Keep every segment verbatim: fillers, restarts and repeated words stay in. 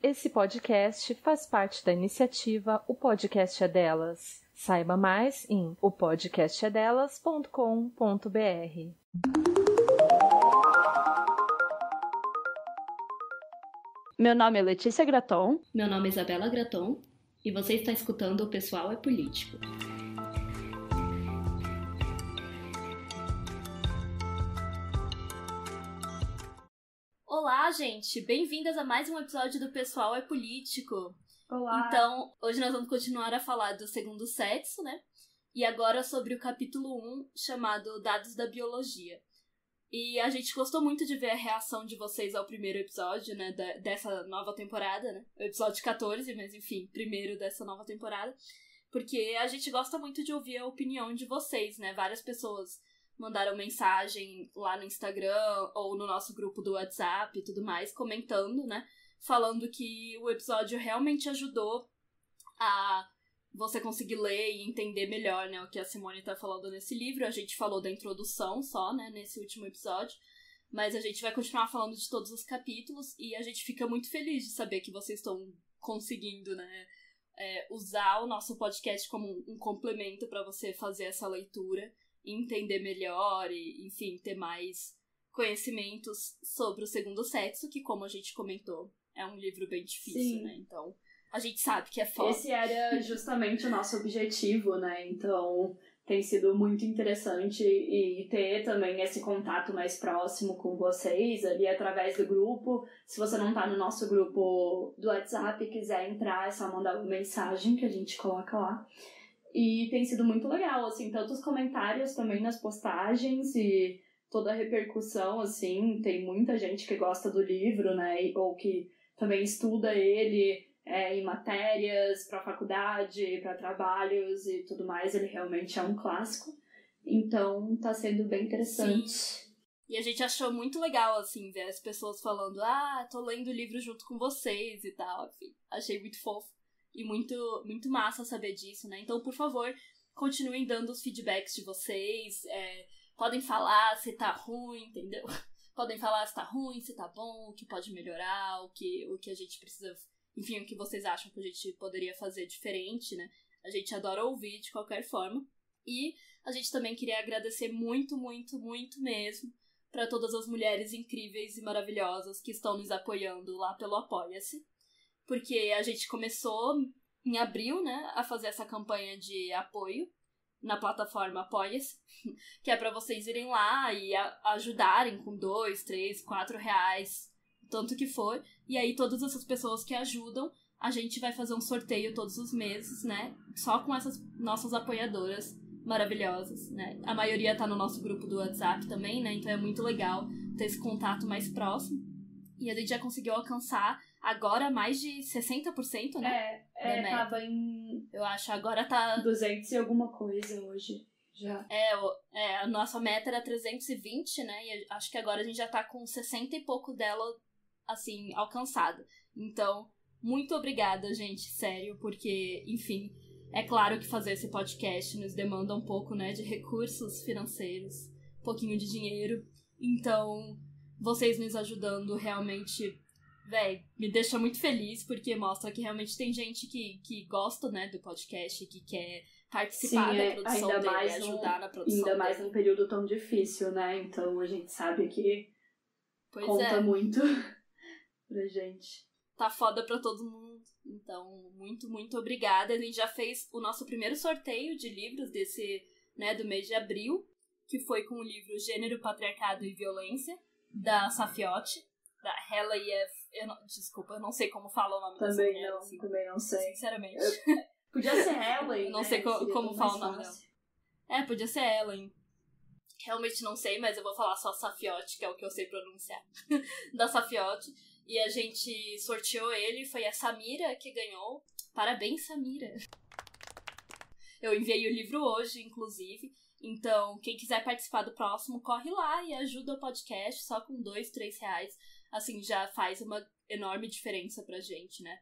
Esse podcast faz parte da iniciativa O Podcast é Delas. Saiba mais em o podcast é delas ponto com ponto b r. Meu nome é Letícia Gratão. Meu nome é Isabela Gratão. E você está escutando O Pessoal é Político. Olá, gente! Bem-vindas a mais um episódio do Pessoal é Político. Olá! Então, hoje nós vamos continuar a falar do Segundo Sexo, né? E agora sobre o capítulo um, chamado Dados da Biologia. E a gente gostou muito de ver a reação de vocês ao primeiro episódio, né, da, dessa nova temporada, né, o episódio quatorze, mas enfim, primeiro dessa nova temporada, porque a gente gosta muito de ouvir a opinião de vocês, né, várias pessoas mandaram mensagem lá no Instagram ou no nosso grupo do WhatsApp e tudo mais, comentando, né, falando que o episódio realmente ajudou a você conseguir ler e entender melhor, né, o que a Simone tá falando nesse livro. A gente falou da introdução só, né, nesse último episódio, mas a gente vai continuar falando de todos os capítulos e a gente fica muito feliz de saber que vocês estão conseguindo, né, é, usar o nosso podcast como um complemento para você fazer essa leitura, entender melhor e, enfim, ter mais conhecimentos sobre o Segundo Sexo, que, como a gente comentou, é um livro bem difícil, Sim. né, então... A gente sabe que é foda. Esse era justamente o nosso objetivo, né? Então, tem sido muito interessante e ter também esse contato mais próximo com vocês ali através do grupo. Se você não tá no nosso grupo do WhatsApp e quiser entrar, é só mandar uma mensagem que a gente coloca lá. E tem sido muito legal, assim, tanto os comentários também nas postagens e toda a repercussão, assim. Tem muita gente que gosta do livro, né? Ou que também estuda ele... É, em matérias, para faculdade, para trabalhos e tudo mais. Ele realmente é um clássico, então tá sendo bem interessante. Sim. E a gente achou muito legal, assim, ver as pessoas falando, ah, tô lendo o livro junto com vocês e tal, enfim, achei muito fofo e muito, muito massa saber disso, né? Então, por favor, continuem dando os feedbacks de vocês, é, podem falar se tá ruim, entendeu? Podem falar se tá ruim, se tá bom, o que pode melhorar, o que, o que a gente precisa... Enfim, o que vocês acham que a gente poderia fazer diferente, né? A gente adora ouvir de qualquer forma. E a gente também queria agradecer muito, muito, muito mesmo para todas as mulheres incríveis e maravilhosas que estão nos apoiando lá pelo Apoia-se. Porque a gente começou em abril, né, a fazer essa campanha de apoio na plataforma Apoia-se, que é para vocês irem lá e ajudarem com dois, três, quatro reais... tanto que for, e aí todas essas pessoas que ajudam, a gente vai fazer um sorteio todos os meses, né, só com essas nossas apoiadoras maravilhosas, né, a maioria tá no nosso grupo do WhatsApp também, né, então é muito legal ter esse contato mais próximo, e a gente já conseguiu alcançar agora mais de sessenta por cento, né, é, é tava em... eu acho, agora tá... duzentos e alguma coisa hoje, já. É, é, a nossa meta era trezentos e vinte, né, e acho que agora a gente já tá com sessenta e pouco dela, assim, alcançado. Então, muito obrigada, gente, sério, porque, enfim, é claro que fazer esse podcast nos demanda um pouco, né, de recursos financeiros, um pouquinho de dinheiro, então, vocês nos ajudando realmente, véi, me deixa muito feliz, porque mostra que realmente tem gente que, que gosta, né, do podcast, que quer participar Sim, da produção ainda dele, mais ajudar um, na produção ainda mais dele. Num período tão difícil, né, então a gente sabe que pois conta é. muito... pra gente. Tá foda pra todo mundo. Então, muito, muito obrigada. A gente já fez o nosso primeiro sorteio de livros desse, né, do mês de abril, que foi com o livro Gênero, Patriarcado e Violência, da Saffioti, da Heleieth. Eu não, desculpa, eu não sei como fala o nome dela. Também mulher, não, assim, também não sei. Sinceramente. Eu, podia ser Helen. Eu não né, sei co, como fala o nome dela. É, podia ser Helen. Realmente não sei, mas eu vou falar só Saffioti, que é o que eu sei pronunciar. Da Saffioti. E a gente sorteou ele, foi a Samira que ganhou. Parabéns, Samira! Eu enviei o livro hoje, inclusive. Então, quem quiser participar do próximo, corre lá e ajuda o podcast só com dois, três reais. Assim, já faz uma enorme diferença pra gente, né?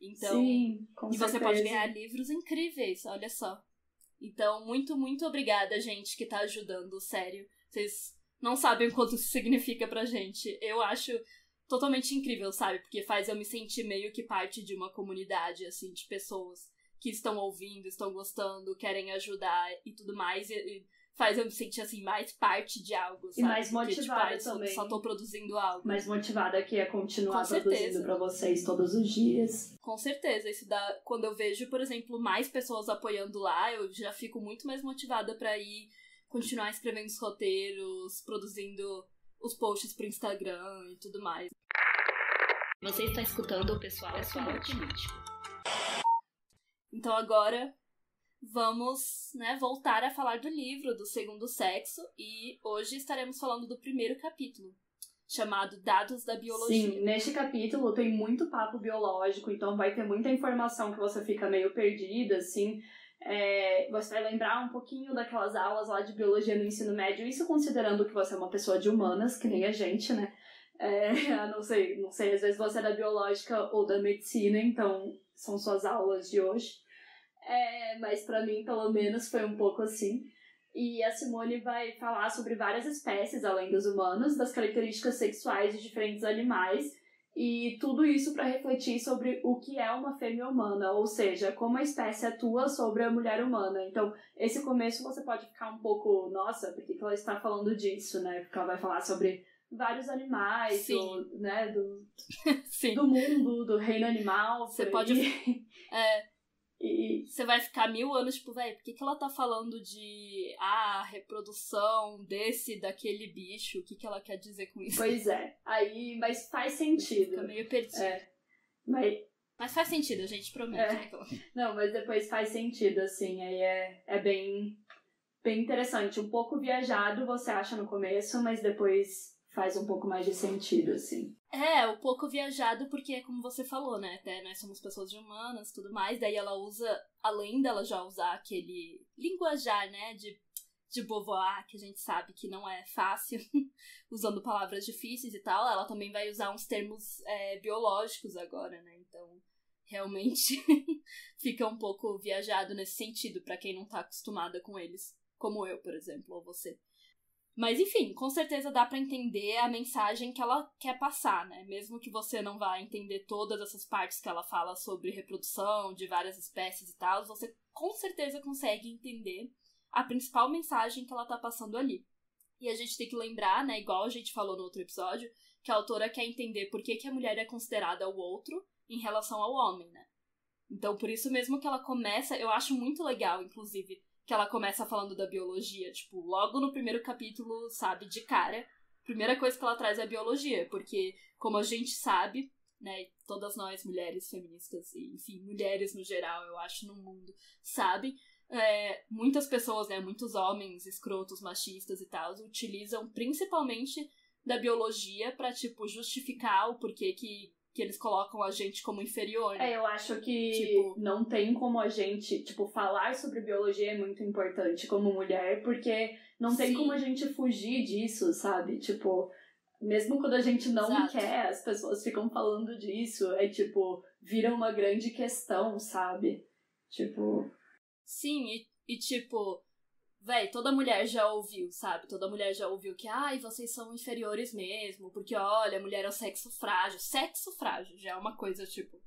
Então, Sim, com e certeza. Você pode ganhar livros incríveis, olha só. Então, muito, muito obrigada, gente, que tá ajudando, sério. Vocês não sabem o quanto isso significa pra gente. Eu acho... totalmente incrível, sabe? Porque faz eu me sentir meio que parte de uma comunidade, assim, de pessoas que estão ouvindo, estão gostando, querem ajudar e tudo mais. E, e faz eu me sentir, assim, mais parte de algo, sabe? E mais motivada porque, tipo, também. Só, só tô produzindo algo. Mais motivada que é continuar Com produzindo certeza. Pra vocês todos os dias. Com certeza. Isso dá... Quando eu vejo, por exemplo, mais pessoas apoiando lá, eu já fico muito mais motivada pra ir continuar escrevendo os roteiros, produzindo os posts pro Instagram e tudo mais. Você está escutando o Pessoal é Político. Então agora vamos, né, voltar a falar do livro do Segundo Sexo e hoje estaremos falando do primeiro capítulo, chamado Dados da Biologia. Sim, neste capítulo tem muito papo biológico, então vai ter muita informação que você fica meio perdida, assim... É, você vai lembrar um pouquinho daquelas aulas lá de biologia no ensino médio, isso considerando que você é uma pessoa de humanas, que nem a gente, né? É, não sei, não sei, às vezes você é da biológica ou da medicina, então são suas aulas de hoje. É, mas pra mim, pelo menos, foi um pouco assim. E a Simone vai falar sobre várias espécies, além dos humanos, das características sexuais de diferentes animais. E tudo isso para refletir sobre o que é uma fêmea humana, ou seja, como a espécie atua sobre a mulher humana. Então, esse começo você pode ficar um pouco, nossa, porque que ela está falando disso, né? Porque ela vai falar sobre vários animais, do, né? Do, Sim. do mundo, do reino animal. Você pode... É, e... Você vai ficar mil anos, tipo, velho, por que que ela tá falando de ah, reprodução desse, daquele bicho? O que que ela quer dizer com isso? Pois é, aí, mas faz sentido. Fica meio perdido. É. Mas... mas faz sentido, a gente promete. É. Né? Não, mas depois faz sentido, assim, aí é, é bem, bem interessante. Um pouco viajado, você acha no começo, mas depois faz um pouco mais de sentido, assim. É, um pouco viajado, porque é como você falou, né? Até nós somos pessoas humanas e tudo mais, daí ela usa, além dela já usar aquele linguajar, né? De, de Beauvoir, que a gente sabe que não é fácil, usando palavras difíceis e tal, ela também vai usar uns termos é, biológicos agora, né? Então, realmente, fica um pouco viajado nesse sentido, pra quem não tá acostumada com eles, como eu, por exemplo, ou você. Mas, enfim, com certeza dá pra entender a mensagem que ela quer passar, né? Mesmo que você não vá entender todas essas partes que ela fala sobre reprodução de várias espécies e tal, você com certeza consegue entender a principal mensagem que ela tá passando ali. E a gente tem que lembrar, né, igual a gente falou no outro episódio, que a autora quer entender por que que a mulher é considerada o outro em relação ao homem, né? Então, por isso mesmo que ela começa, eu acho muito legal, inclusive, que ela começa falando da biologia, tipo, logo no primeiro capítulo, sabe, de cara, a primeira coisa que ela traz é a biologia, porque, como a gente sabe, né, todas nós, mulheres feministas, e, enfim, mulheres no geral, eu acho, no mundo, sabem, é, muitas pessoas, né, muitos homens escrotos, machistas e tal, utilizam principalmente da biologia pra, tipo, justificar o porquê que que eles colocam a gente como inferior. Né? É, eu acho que tipo, não tem como a gente... Tipo, falar sobre biologia é muito importante como mulher, porque não tem sim. como a gente fugir disso, sabe? Tipo, mesmo quando a gente não Exato. Quer, as pessoas ficam falando disso. É tipo, vira uma grande questão, sabe? Tipo... Sim, e, e tipo... Véi, toda mulher já ouviu, sabe? Toda mulher já ouviu que, ai, vocês são inferiores mesmo, porque, olha, mulher é o sexo frágil. Sexo frágil já é uma coisa, tipo,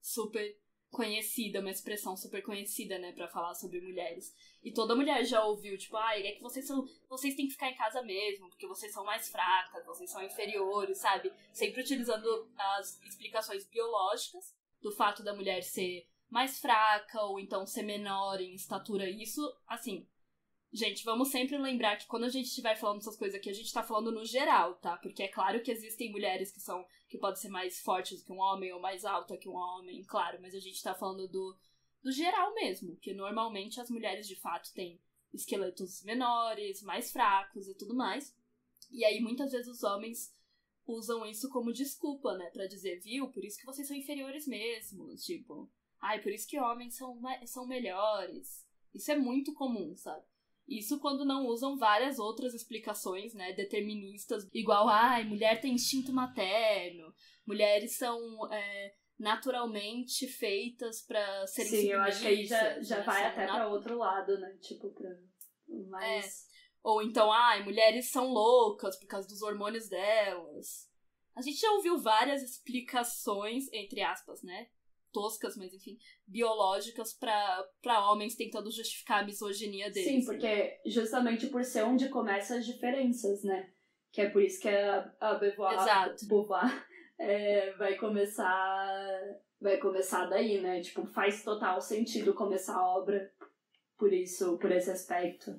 super conhecida, uma expressão super conhecida, né, pra falar sobre mulheres. E toda mulher já ouviu, tipo, ai, é que vocês são, vocês têm que ficar em casa mesmo, porque vocês são mais fracas, vocês são inferiores, sabe? Sempre utilizando as explicações biológicas do fato da mulher ser mais fraca ou então ser menor em estatura. Isso, assim... Gente, vamos sempre lembrar que quando a gente estiver falando essas coisas aqui, a gente tá falando no geral, tá? Porque é claro que existem mulheres que são, que podem ser mais fortes que um homem ou mais alta que um homem, claro, mas a gente tá falando do, do geral mesmo, que normalmente as mulheres de fato têm esqueletos menores, mais fracos e tudo mais. E aí muitas vezes os homens usam isso como desculpa, né? Pra dizer, viu, por isso que vocês são inferiores mesmo, tipo, ai, por isso que homens são, são melhores. Isso é muito comum, sabe? Isso quando não usam várias outras explicações, né, deterministas, igual, ai, mulher tem instinto materno, mulheres são é, naturalmente feitas pra serem Sim, eu acho que aí já, já né, vai até nat... pra outro lado, né, tipo, pra mais... É. Ou então, ai, mulheres são loucas por causa dos hormônios delas. A gente já ouviu várias explicações, entre aspas, né? Toscas, mas enfim, biológicas pra, pra homens tentando justificar a misoginia deles. Sim, porque justamente por ser onde começam as diferenças, né? Que é por isso que a, a Beauvoir, Exato. Beauvoir é, vai começar... Vai começar daí, né? Tipo, faz total sentido começar a obra por isso, por esse aspecto.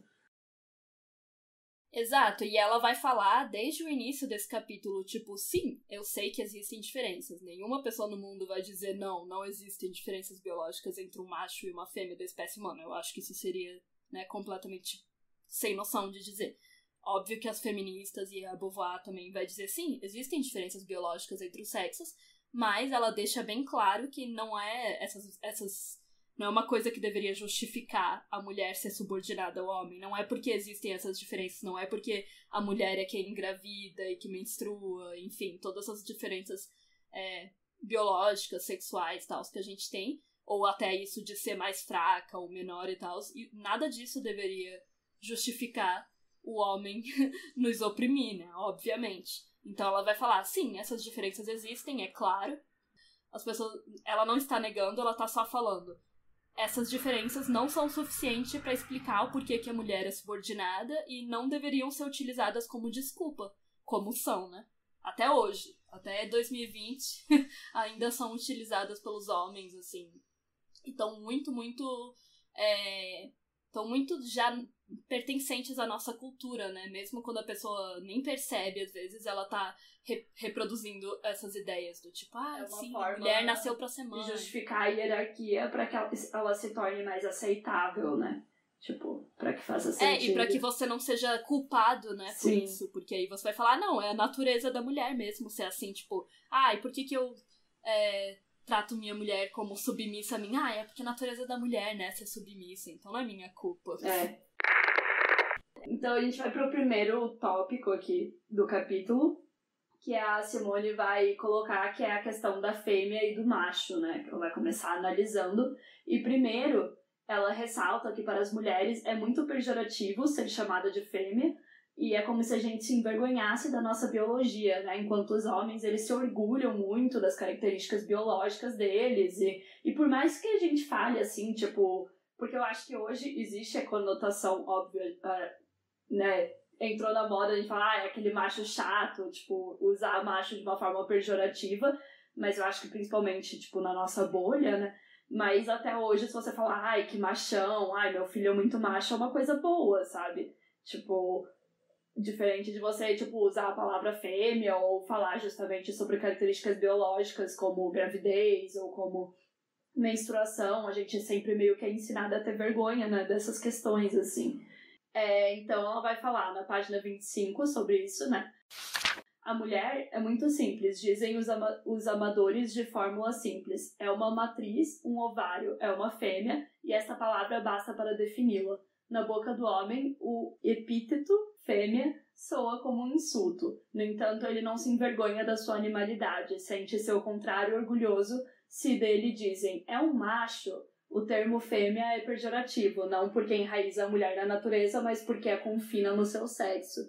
Exato, e ela vai falar desde o início desse capítulo, tipo, sim, eu sei que existem diferenças. Nenhuma pessoa no mundo vai dizer, não, não existem diferenças biológicas entre um macho e uma fêmea da espécie humana. Eu acho que isso seria, né, completamente sem noção de dizer. Óbvio que as feministas e a Beauvoir também vai dizer, sim, existem diferenças biológicas entre os sexos, mas ela deixa bem claro que não é essas... essas Não é uma coisa que deveria justificar a mulher ser subordinada ao homem. Não é porque existem essas diferenças, não é porque a mulher é quem engravida e que menstrua, enfim, todas essas diferenças é, biológicas, sexuais e tal, que a gente tem, ou até isso de ser mais fraca ou menor e tal, e nada disso deveria justificar o homem nos oprimir, né, obviamente. Então ela vai falar, sim, essas diferenças existem, é claro, as pessoas, ela não está negando, ela está só falando. Essas diferenças não são suficientes para explicar o porquê que a mulher é subordinada e não deveriam ser utilizadas como desculpa, como são, né? Até hoje, até dois mil e vinte, ainda são utilizadas pelos homens, assim. E estão muito, muito... Estão é, muito já pertencentes à nossa cultura, né? Mesmo quando a pessoa nem percebe, às vezes, ela tá re- reproduzindo essas ideias do tipo, ah, é sim, a mulher nasceu pra ser mãe. Justificar a hierarquia pra que ela, ela se torne mais aceitável, né? Tipo, pra que faça sentido. É, e pra que você não seja culpado, né, sim. por isso. Porque aí você vai falar, não, é a natureza da mulher mesmo ser assim, tipo, ah, e por que que eu... É... trato minha mulher como submissa a mim. Ah, é porque a natureza da mulher, né, ser submissa. Então não é minha culpa. É. Então a gente vai pro primeiro tópico aqui do capítulo, que a Simone vai colocar, que é a questão da fêmea e do macho, né? Ela vai começar analisando. E primeiro, ela ressalta que para as mulheres é muito pejorativo ser chamada de fêmea, e é como se a gente se envergonhasse da nossa biologia, né? Enquanto os homens, eles se orgulham muito das características biológicas deles. E, e por mais que a gente fale, assim, tipo... Porque eu acho que hoje existe a conotação óbvia, né? Entrou na moda, a gente fala, ah, é aquele macho chato, tipo, usar macho de uma forma pejorativa. Mas eu acho que principalmente, tipo, na nossa bolha, né? Mas até hoje, se você falar, ai, que machão, ai, meu filho é muito macho, é uma coisa boa, sabe? Tipo... Diferente de você, tipo, usar a palavra fêmea ou falar justamente sobre características biológicas como gravidez ou como menstruação. A gente sempre meio que é ensinada a ter vergonha, né, dessas questões, assim. É, então, ela vai falar na página vinte e cinco sobre isso, né? A mulher é muito simples, dizem os, ama- os amadores de fórmula simples. É uma matriz, um ovário, é uma fêmea, e essa palavra basta para defini-la. Na boca do homem, o epíteto fêmea soa como um insulto. No entanto, ele não se envergonha da sua animalidade, sente-se ao contrário orgulhoso se dele dizem é um macho. O termo fêmea é pejorativo, não porque enraiza a mulher na natureza, mas porque a confina no seu sexo.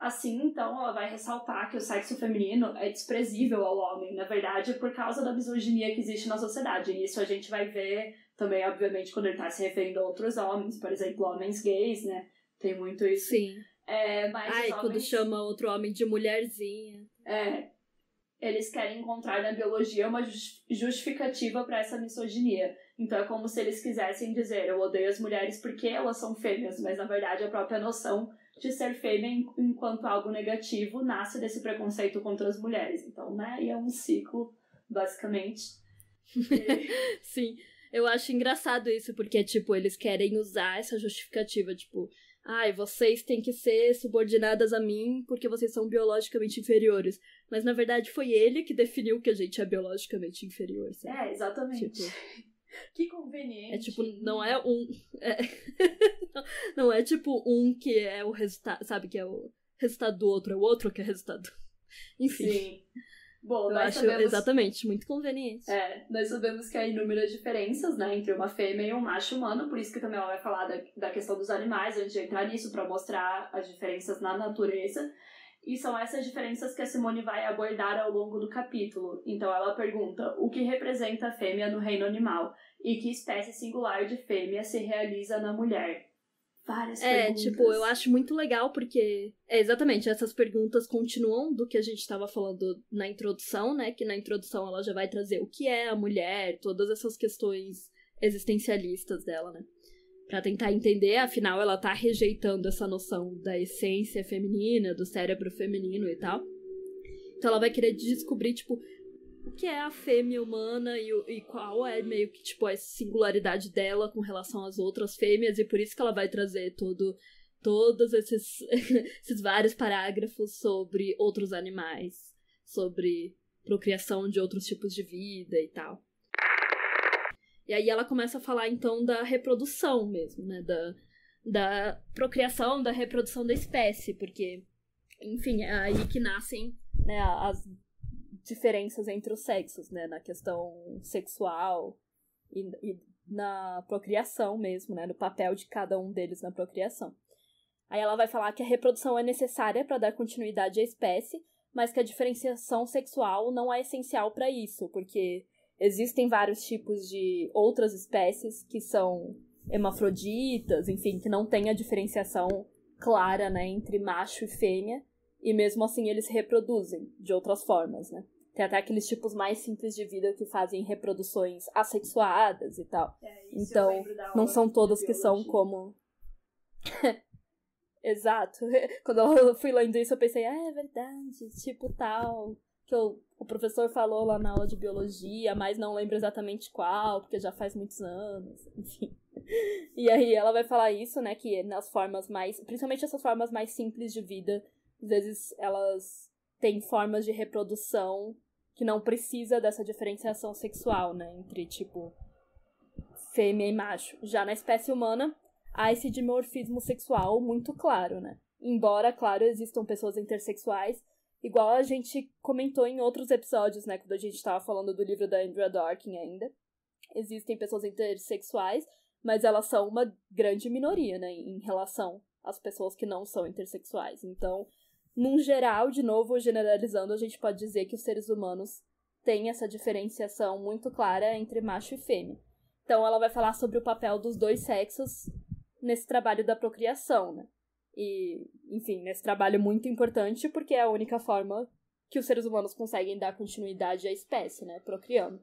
Assim, então, ela vai ressaltar que o sexo feminino é desprezível ao homem, na verdade, por causa da misoginia que existe na sociedade. E isso a gente vai ver também, obviamente, quando ele está se referindo a outros homens, por exemplo, homens gays, né? Tem muito isso. Sim. É, mas Ai, homens, quando chama outro homem de mulherzinha. É. Eles querem encontrar na biologia uma justificativa para essa misoginia. Então é como se eles quisessem dizer, eu odeio as mulheres porque elas são fêmeas, mas na verdade a própria noção de ser fêmea enquanto algo negativo nasce desse preconceito contra as mulheres. Então, né? E é um ciclo, basicamente. Sim. Eu acho engraçado isso, porque, tipo, eles querem usar essa justificativa, tipo... Ai, vocês têm que ser subordinadas a mim porque vocês são biologicamente inferiores. Mas, na verdade, foi ele que definiu que a gente é biologicamente inferior, sabe? É, exatamente. Tipo, que conveniente. É, tipo, não é um... É, não é, tipo, um que é o resultado... Sabe, que é o resultado do outro, é o outro que é o resultado. Enfim... Sim. Bom, eu nós acho sabemos... exatamente, muito conveniente. É, nós sabemos que há inúmeras diferenças, né, entre uma fêmea e um macho humano, por isso que também ela vai falar da, da questão dos animais, antes de entrar nisso, para mostrar as diferenças na natureza. E são essas diferenças que a Simone vai abordar ao longo do capítulo. Então ela pergunta o que representa a fêmea no reino animal e que espécie singular de fêmea se realiza na mulher. Várias é, perguntas. É, tipo, eu acho muito legal porque... É, exatamente, essas perguntas continuam do que a gente estava falando na introdução, né? Que na introdução ela já vai trazer o que é a mulher, todas essas questões existencialistas dela, né? Pra tentar entender, afinal, ela tá rejeitando essa noção da essência feminina, do cérebro feminino e tal. Então ela vai querer descobrir, tipo, o que é a fêmea humana e, e qual é meio que, tipo, a singularidade dela com relação às outras fêmeas. E por isso que ela vai trazer todo, todos esses, esses vários parágrafos sobre outros animais, sobre procriação de outros tipos de vida e tal. E aí ela começa a falar, então, da reprodução mesmo, né? Da, da procriação, da reprodução da espécie. Porque, enfim, é aí que nascem, né, as diferenças entre os sexos, né? Na questão sexual e, e na procriação mesmo, né? No papel de cada um deles na procriação. Aí ela vai falar que a reprodução é necessária para dar continuidade à espécie, mas que a diferenciação sexual não é essencial para isso, porque... Existem vários tipos de outras espécies que são hermafroditas, enfim, que não tem a diferenciação clara, né, entre macho e fêmea, e mesmo assim eles reproduzem de outras formas, né? Tem até aqueles tipos mais simples de vida que fazem reproduções assexuadas e tal. É, então, não são todas que são como... Exato. Quando eu fui lendo isso, eu pensei, ah, é verdade, tipo tal... que eu, o professor falou lá na aula de biologia, mas não lembro exatamente qual, porque já faz muitos anos, enfim. E aí ela vai falar isso, né, que nas formas mais, principalmente essas formas mais simples de vida, às vezes elas têm formas de reprodução que não precisa dessa diferenciação sexual, né, entre, tipo, fêmea e macho. Já na espécie humana, há esse dimorfismo sexual muito claro, né. Embora, claro, existam pessoas intersexuais, igual a gente comentou em outros episódios, né? Quando a gente estava falando do livro da Andrea Dworkin ainda. Existem pessoas intersexuais, mas elas são uma grande minoria, né? Em relação às pessoas que não são intersexuais. Então, num geral, de novo, generalizando, a gente pode dizer que os seres humanos têm essa diferenciação muito clara entre macho e fêmea. Então, ela vai falar sobre o papel dos dois sexos nesse trabalho da procriação, né? E, enfim, nesse trabalho muito importante, porque é a única forma que os seres humanos conseguem dar continuidade à espécie, né, procriando.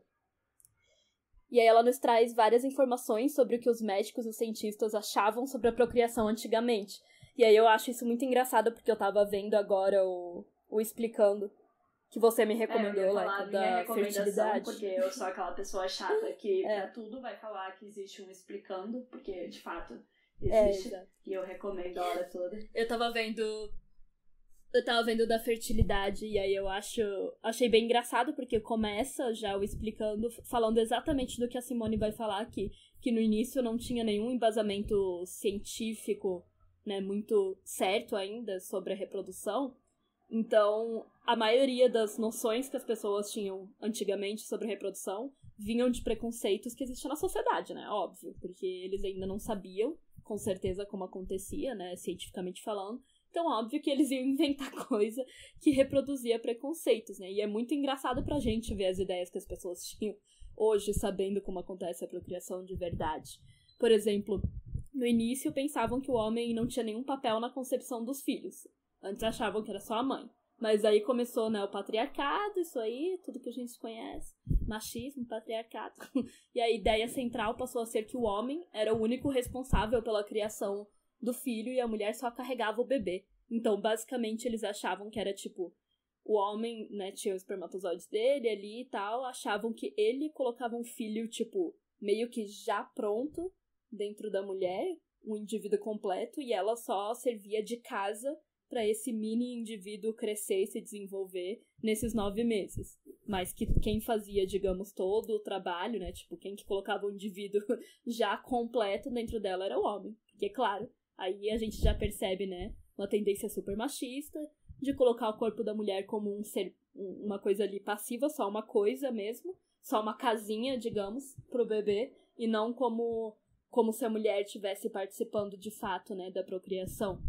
E aí ela nos traz várias informações sobre o que os médicos e os cientistas achavam sobre a procriação antigamente. E aí eu acho isso muito engraçado, porque eu tava vendo agora o, o Explicando, que você me recomendou, é, eu ia falar, lá, da minha recomendação, fertilidade. Porque eu sou aquela pessoa chata que é. pra tudo vai falar que existe um Explicando, porque, de fato... Existe, é, e eu recomendo a hora toda. Eu tava vendo eu tava vendo da fertilidade, e aí eu acho achei bem engraçado, porque começa já o Explicando falando exatamente do que a Simone vai falar aqui, que no início não tinha nenhum embasamento científico, né, muito certo ainda sobre a reprodução. Então, a maioria das noções que as pessoas tinham antigamente sobre a reprodução vinham de preconceitos que existiam na sociedade, né, óbvio, porque eles ainda não sabiam com certeza como acontecia, né, cientificamente falando. Então, óbvio que eles iam inventar coisa que reproduzia preconceitos, né, e é muito engraçado pra gente ver as ideias que as pessoas tinham hoje, sabendo como acontece a procriação de verdade. Por exemplo, no início pensavam que o homem não tinha nenhum papel na concepção dos filhos, antes achavam que era só a mãe, mas aí começou, né, o patriarcado, isso aí, tudo que a gente conhece, machismo, patriarcado, e a ideia central passou a ser que o homem era o único responsável pela criação do filho e a mulher só carregava o bebê. Então, basicamente, eles achavam que era, tipo, o homem, né, tinha os espermatozoides dele ali e tal, achavam que ele colocava um filho, tipo, meio que já pronto dentro da mulher, um indivíduo completo, e ela só servia de casa para esse mini indivíduo crescer e se desenvolver nesses nove meses. Mas que quem fazia, digamos, todo o trabalho, né? Tipo, quem que colocava o indivíduo já completo dentro dela era o homem. Porque, claro, aí a gente já percebe, né, uma tendência super machista de colocar o corpo da mulher como um ser, uma coisa ali passiva, só uma coisa mesmo, só uma casinha, digamos, pro bebê, e não como, como se a mulher estivesse participando de fato, né, da procriação.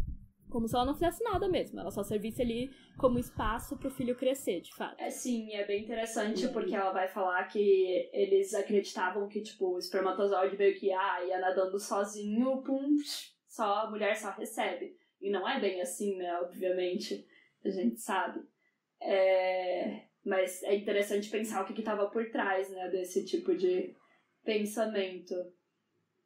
como se ela não fizesse nada mesmo, ela só servisse ali como espaço pro filho crescer, de fato. É, sim, é bem interessante, porque ela vai falar que eles acreditavam que, tipo, o espermatozoide meio que ah, ia nadando sozinho, pum, só a mulher só recebe. E não é bem assim, né, obviamente, a gente sabe. É... Mas é interessante pensar o que estava por trás, né, desse tipo de pensamento.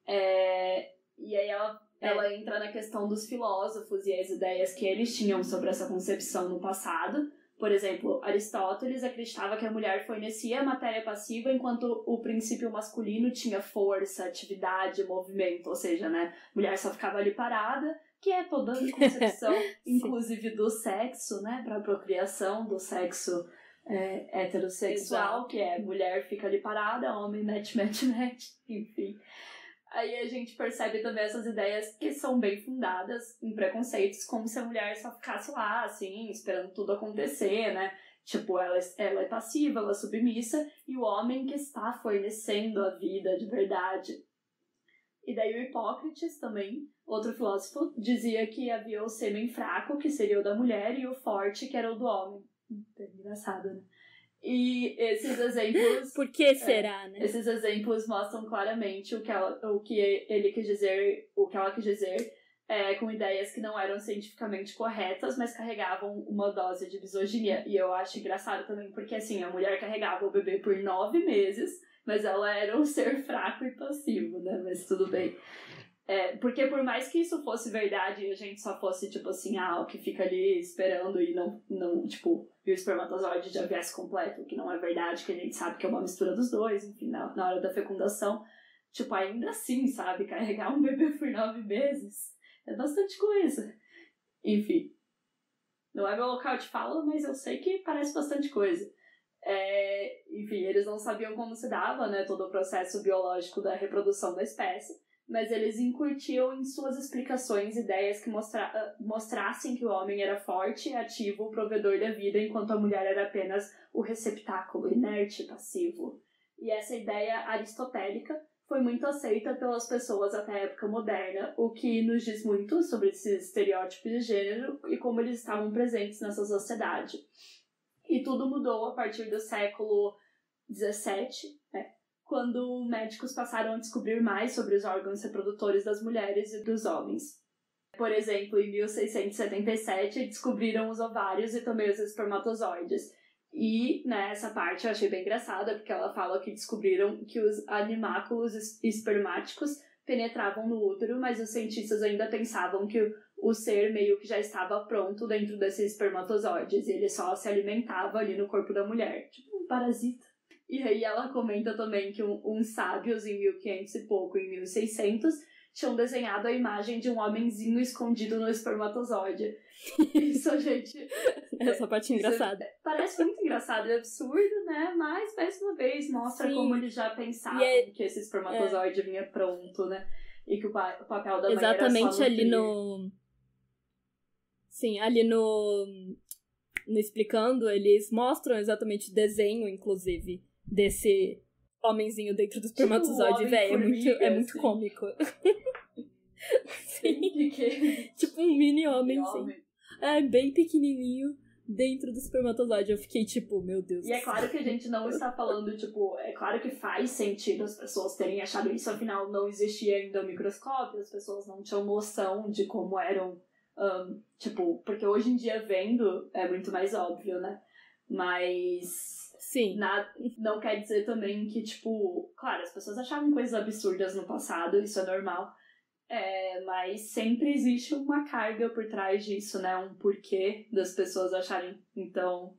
É... E aí ela... Ela entra na questão dos filósofos e as ideias que eles tinham sobre essa concepção no passado. Por exemplo, Aristóteles acreditava que a mulher fornecia a matéria passiva, enquanto o princípio masculino tinha força, atividade, movimento. Ou seja, né, a mulher só ficava ali parada, que é toda a concepção, inclusive do sexo, né, para a procriação do sexo é, heterossexual, que é mulher fica ali parada, homem mete, mete, mete, enfim... Aí a gente percebe também essas ideias que são bem fundadas em preconceitos, como se a mulher só ficasse lá, assim, esperando tudo acontecer, né? Tipo, ela, ela é passiva, ela é submissa, e o homem que está fornecendo a vida de verdade. E daí o Hipócrates também, outro filósofo, dizia que havia o sêmen fraco, que seria o da mulher, e o forte, que era o do homem. É engraçado, né? E esses exemplos... Por que será, é, né? Esses exemplos mostram claramente o que, ela, o que ele quis dizer, o que ela quis dizer, é, com ideias que não eram cientificamente corretas, mas carregavam uma dose de misoginia. E eu acho engraçado também, porque assim, a mulher carregava o bebê por nove meses, mas ela era um ser fraco e passivo, né? Mas tudo bem. É, porque por mais que isso fosse verdade e a gente só fosse, tipo assim, ah, o que fica ali esperando e não, não tipo, e o espermatozoide já viesse completo, o que não é verdade, que a gente sabe que é uma mistura dos dois, enfim, na, na hora da fecundação, tipo, ainda assim, sabe, carregar um bebê por nove meses é bastante coisa. Enfim, não é meu local de fala, mas eu sei que parece bastante coisa. É, enfim, eles não sabiam como se dava, né, todo o processo biológico da reprodução da espécie, mas eles incutiam em suas explicações ideias que mostra- mostrassem que o homem era forte, ativo, provedor da vida, enquanto a mulher era apenas o receptáculo, inerte, passivo. E essa ideia aristotélica foi muito aceita pelas pessoas até a época moderna, o que nos diz muito sobre esses estereótipos de gênero e como eles estavam presentes nessa sociedade. E tudo mudou a partir do século dezessete, né? Quando médicos passaram a descobrir mais sobre os órgãos reprodutores das mulheres e dos homens. Por exemplo, em mil seiscentos e setenta e sete, descobriram os ovários e também os espermatozoides. E nessa parte eu achei bem engraçada, porque ela fala que descobriram que os animáculos espermáticos penetravam no útero, mas os cientistas ainda pensavam que o ser meio que já estava pronto dentro desses espermatozoides, e ele só se alimentava ali no corpo da mulher. Tipo um parasita. E aí ela comenta também que um, uns sábios em mil e quinhentos e pouco, em mil e seiscentos, tinham desenhado a imagem de um homenzinho escondido no espermatozoide. Isso, gente... Essa parte engraçada. Parece muito engraçado, é absurdo, né? Mas, mais uma vez, mostra Sim. como eles já pensavam é... que esse espermatozoide é... vinha pronto, né? E que o, pa- o papel da mãe Exatamente era só ali no... Sim, ali no... no Explicando, eles mostram exatamente o desenho, inclusive, desse homenzinho dentro do espermatozoide, velho. É muito, é muito assim. Cômico. Sim. Tipo um mini homenzinho. Homem. É, bem pequenininho dentro do espermatozoide. Eu fiquei tipo, meu Deus. E é claro que a gente não está falando, tipo, é claro que faz sentido as pessoas terem achado isso, afinal não existia ainda o microscópio, as pessoas não tinham noção de como eram. Um, tipo, porque hoje em dia vendo é muito mais óbvio, né? Mas Sim. Na, não quer dizer também que, tipo, claro, as pessoas achavam coisas absurdas no passado, isso é normal, é, mas sempre existe uma carga por trás disso, né? Um porquê das pessoas acharem. Então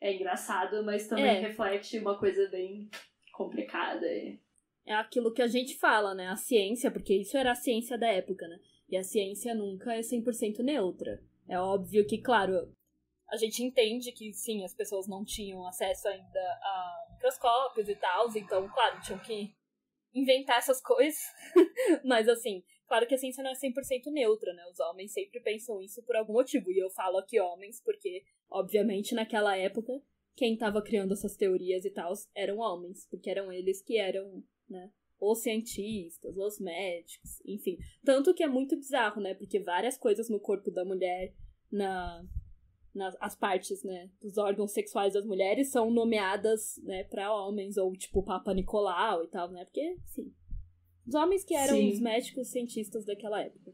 é engraçado, mas também é. reflete uma coisa bem complicada. É aquilo que a gente fala, né? A ciência, porque isso era a ciência da época, né? E a ciência nunca é cem por cento neutra. É óbvio que, claro, a gente entende que, sim, as pessoas não tinham acesso ainda a microscópios e tal, então, claro, tinham que inventar essas coisas. Mas, assim, claro que a ciência não é cem por cento neutra, né? Os homens sempre pensam isso por algum motivo. E eu falo aqui homens porque, obviamente, naquela época, quem estava criando essas teorias e tal eram homens, porque eram eles que eram, né, os cientistas, os médicos, enfim. Tanto que é muito bizarro, né? Porque várias coisas no corpo da mulher, na, nas as partes, né, dos órgãos sexuais das mulheres são nomeadas, né, pra homens, ou tipo Papa Nicolau e tal, né? Porque, sim, os homens que eram sim. os médicos cientistas daquela época.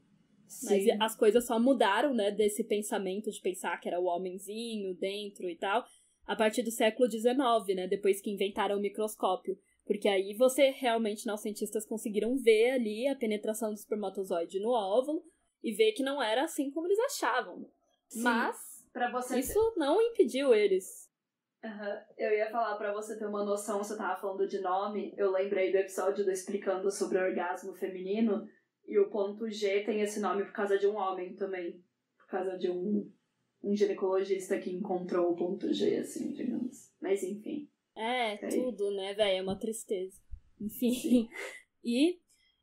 Mas sim. as coisas só mudaram, né, desse pensamento de pensar que era o homenzinho dentro e tal, a partir do século dezenove, né, depois que inventaram o microscópio. Porque aí você realmente, os cientistas conseguiram ver ali a penetração do espermatozoide no óvulo e ver que não era assim como eles achavam. Sim, mas pra você isso ter... não impediu eles. Uhum. Eu ia falar, pra você ter uma noção, você tava falando de nome, eu lembrei do episódio do Explicando sobre o Orgasmo Feminino. E o ponto G tem esse nome por causa de um homem também. Por causa de um, um ginecologista que encontrou o ponto G, assim, digamos. Mas enfim. É, é. Tudo, né, velho? É uma tristeza. Enfim. Sim. E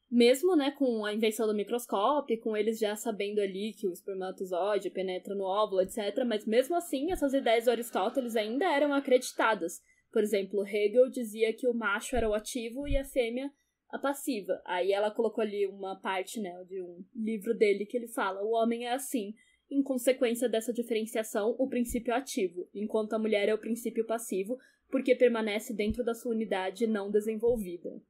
mesmo, né, com a invenção do microscópio, com eles já sabendo ali que o espermatozoide penetra no óvulo, etcétera. Mas mesmo assim, essas ideias do Aristóteles ainda eram acreditadas. Por exemplo, Hegel dizia que o macho era o ativo e a fêmea a passiva. Aí ela colocou ali uma parte, né, de um livro dele que ele fala: o homem é assim, em consequência dessa diferenciação, o princípio ativo, enquanto a mulher é o princípio passivo, porque permanece dentro da sua unidade não desenvolvida.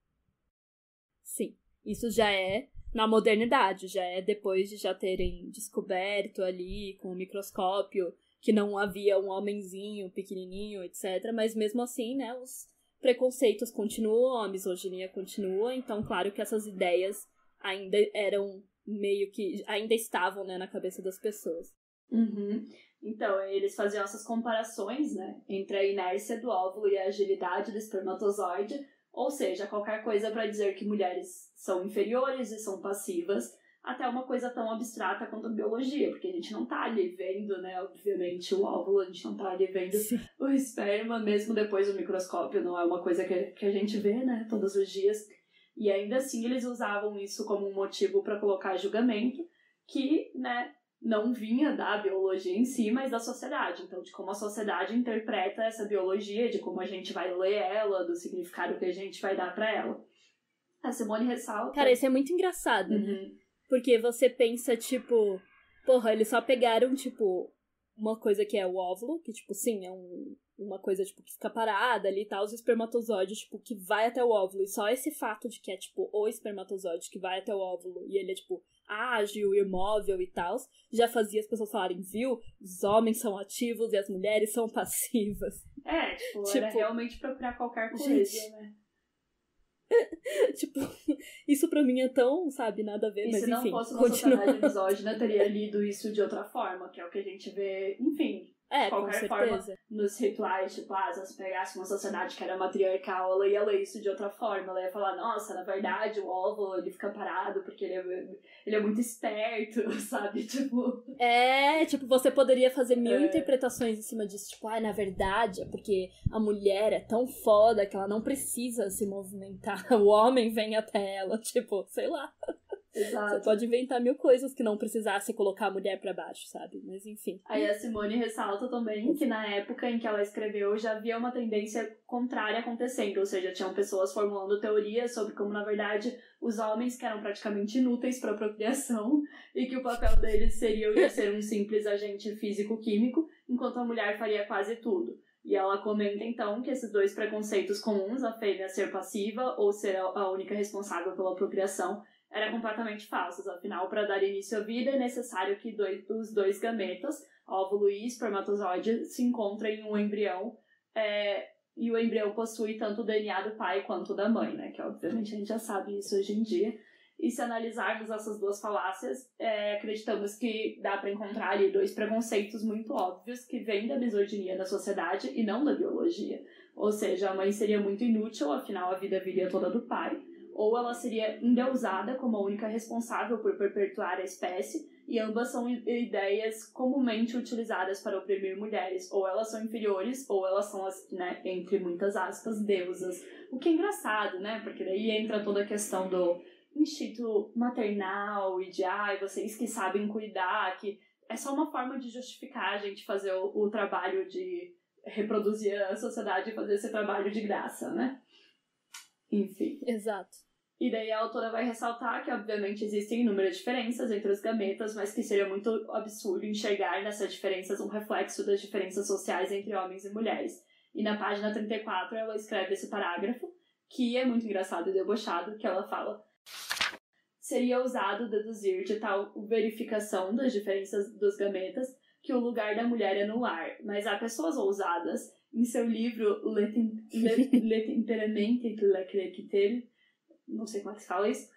Sim, isso já é na modernidade, já é depois de já terem descoberto ali com o microscópio que não havia um homenzinho pequenininho, etcétera. Mas mesmo assim, né, os preconceitos continuam, a misoginia continua, então claro que essas ideias ainda eram meio que, ainda estavam, né, na cabeça das pessoas. Uhum. Então, eles faziam essas comparações, né, entre a inércia do óvulo e a agilidade do espermatozoide, ou seja, qualquer coisa para dizer que mulheres são inferiores e são passivas, até uma coisa tão abstrata quanto a biologia, porque a gente não tá ali vendo, né, obviamente, o óvulo, a gente não tá ali vendo Sim. o esperma, mesmo depois do microscópio, não é uma coisa que, que a gente vê, né, todos os dias. E ainda assim, eles usavam isso como um motivo para colocar julgamento, que, né, não vinha da biologia em si, mas da sociedade. Então, de como a sociedade interpreta essa biologia, de como a gente vai ler ela, do significado que a gente vai dar para ela. A Simone ressalta... Cara, isso é muito engraçado, uhum. né? Porque você pensa, tipo, porra, eles só pegaram, tipo, uma coisa que é o óvulo, que, tipo, sim, é um, uma coisa, tipo, que fica parada ali e tal, os espermatozoides, tipo, que vai até o óvulo. E só esse fato de que é, tipo, o espermatozoide que vai até o óvulo e ele é, tipo, ágil, imóvel e tal, já fazia as pessoas falarem, viu? Os homens são ativos e as mulheres são passivas. É, tipo, tipo era realmente pra, pra qualquer coisa, gente... né? Tipo, isso pra mim é tão, sabe, nada a ver, e mas enfim. E se não fosse uma sociedade misógina, teria lido isso de outra forma, que é o que a gente vê, enfim, é, de qualquer forma, nos rituais, tipo, ah, se você pegasse uma sociedade que era matriarcal, ela ia ler isso de outra forma, ela ia falar, nossa, na verdade, o óvulo, ele fica parado porque ele é, ele é muito esperto, sabe, tipo... É, tipo, você poderia fazer mil é. interpretações em cima disso, tipo, ah, na verdade, é porque a mulher é tão foda que ela não precisa se movimentar, o homem vem até ela, tipo, sei lá. Exato. Você pode inventar mil coisas que não precisasse colocar a mulher pra baixo, sabe? Mas enfim. Aí a Simone ressalta também que na época em que ela escreveu já havia uma tendência contrária acontecendo, ou seja, tinham pessoas formulando teorias sobre como, na verdade, os homens que eram praticamente inúteis pra procriação e que o papel deles seria o de ser um simples agente físico-químico, enquanto a mulher faria quase tudo. E ela comenta, então, que esses dois preconceitos comuns, a fêmea ser passiva ou ser a única responsável pela procriação, era completamente falsos. Afinal, para dar início à vida, é necessário que dois, os dois gametas, óvulo e espermatozoide, se encontrem em um embrião, é, e o embrião possui tanto o D N A do pai quanto da mãe, né? Que obviamente a gente já sabe isso hoje em dia. E se analisarmos essas duas falácias, é, acreditamos que dá para encontrar ali dois preconceitos muito óbvios que vêm da misoginia da sociedade e não da biologia. Ou seja, a mãe seria muito inútil, afinal a vida viria toda do pai, ou ela seria endeusada como a única responsável por perpetuar a espécie, e ambas são ideias comumente utilizadas para oprimir mulheres. Ou elas são inferiores, ou elas são, as, né, entre muitas aspas, deusas. O que é engraçado, né? Porque daí entra toda a questão do instinto maternal e de, ai, ah, vocês que sabem cuidar, que é só uma forma de justificar a gente fazer o, o trabalho de reproduzir a sociedade e fazer esse trabalho de graça, né? Enfim. Exato. E daí a autora vai ressaltar que, obviamente, existem inúmeras diferenças entre os gametas, mas que seria muito absurdo enxergar nessas diferenças um reflexo das diferenças sociais entre homens e mulheres. E na página trinta e quatro ela escreve esse parágrafo, que é muito engraçado e debochado, que ela fala: seria ousado deduzir de tal verificação das diferenças dos gametas que o lugar da mulher é no ar, mas há pessoas ousadas, em seu livro Le Temperament et Le Caractère, não sei como é que se fala isso.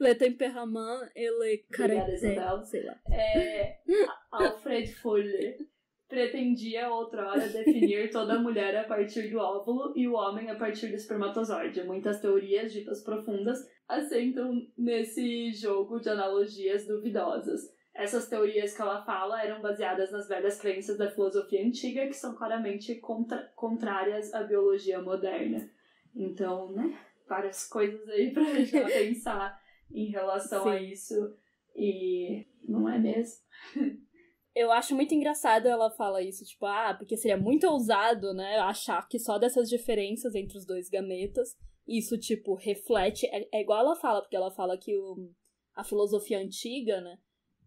Le Temperament et Le Caractère, sei lá. É, Alfred Fuller pretendia outrora definir toda a mulher a partir do óvulo e o homem a partir do espermatozoide. Muitas teorias ditas profundas assentam nesse jogo de analogias duvidosas. Essas teorias que ela fala eram baseadas nas velhas crenças da filosofia antiga, que são claramente contra- contrárias à biologia moderna. Então, né? Várias coisas aí pra gente pensar em relação Sim. a isso. E não é mesmo? Eu acho muito engraçado ela falar isso, tipo, ah, porque seria muito ousado, né, achar que só dessas diferenças entre os dois gametas, isso, tipo, reflete, é, é igual ela fala, porque ela fala que o, a filosofia antiga, né,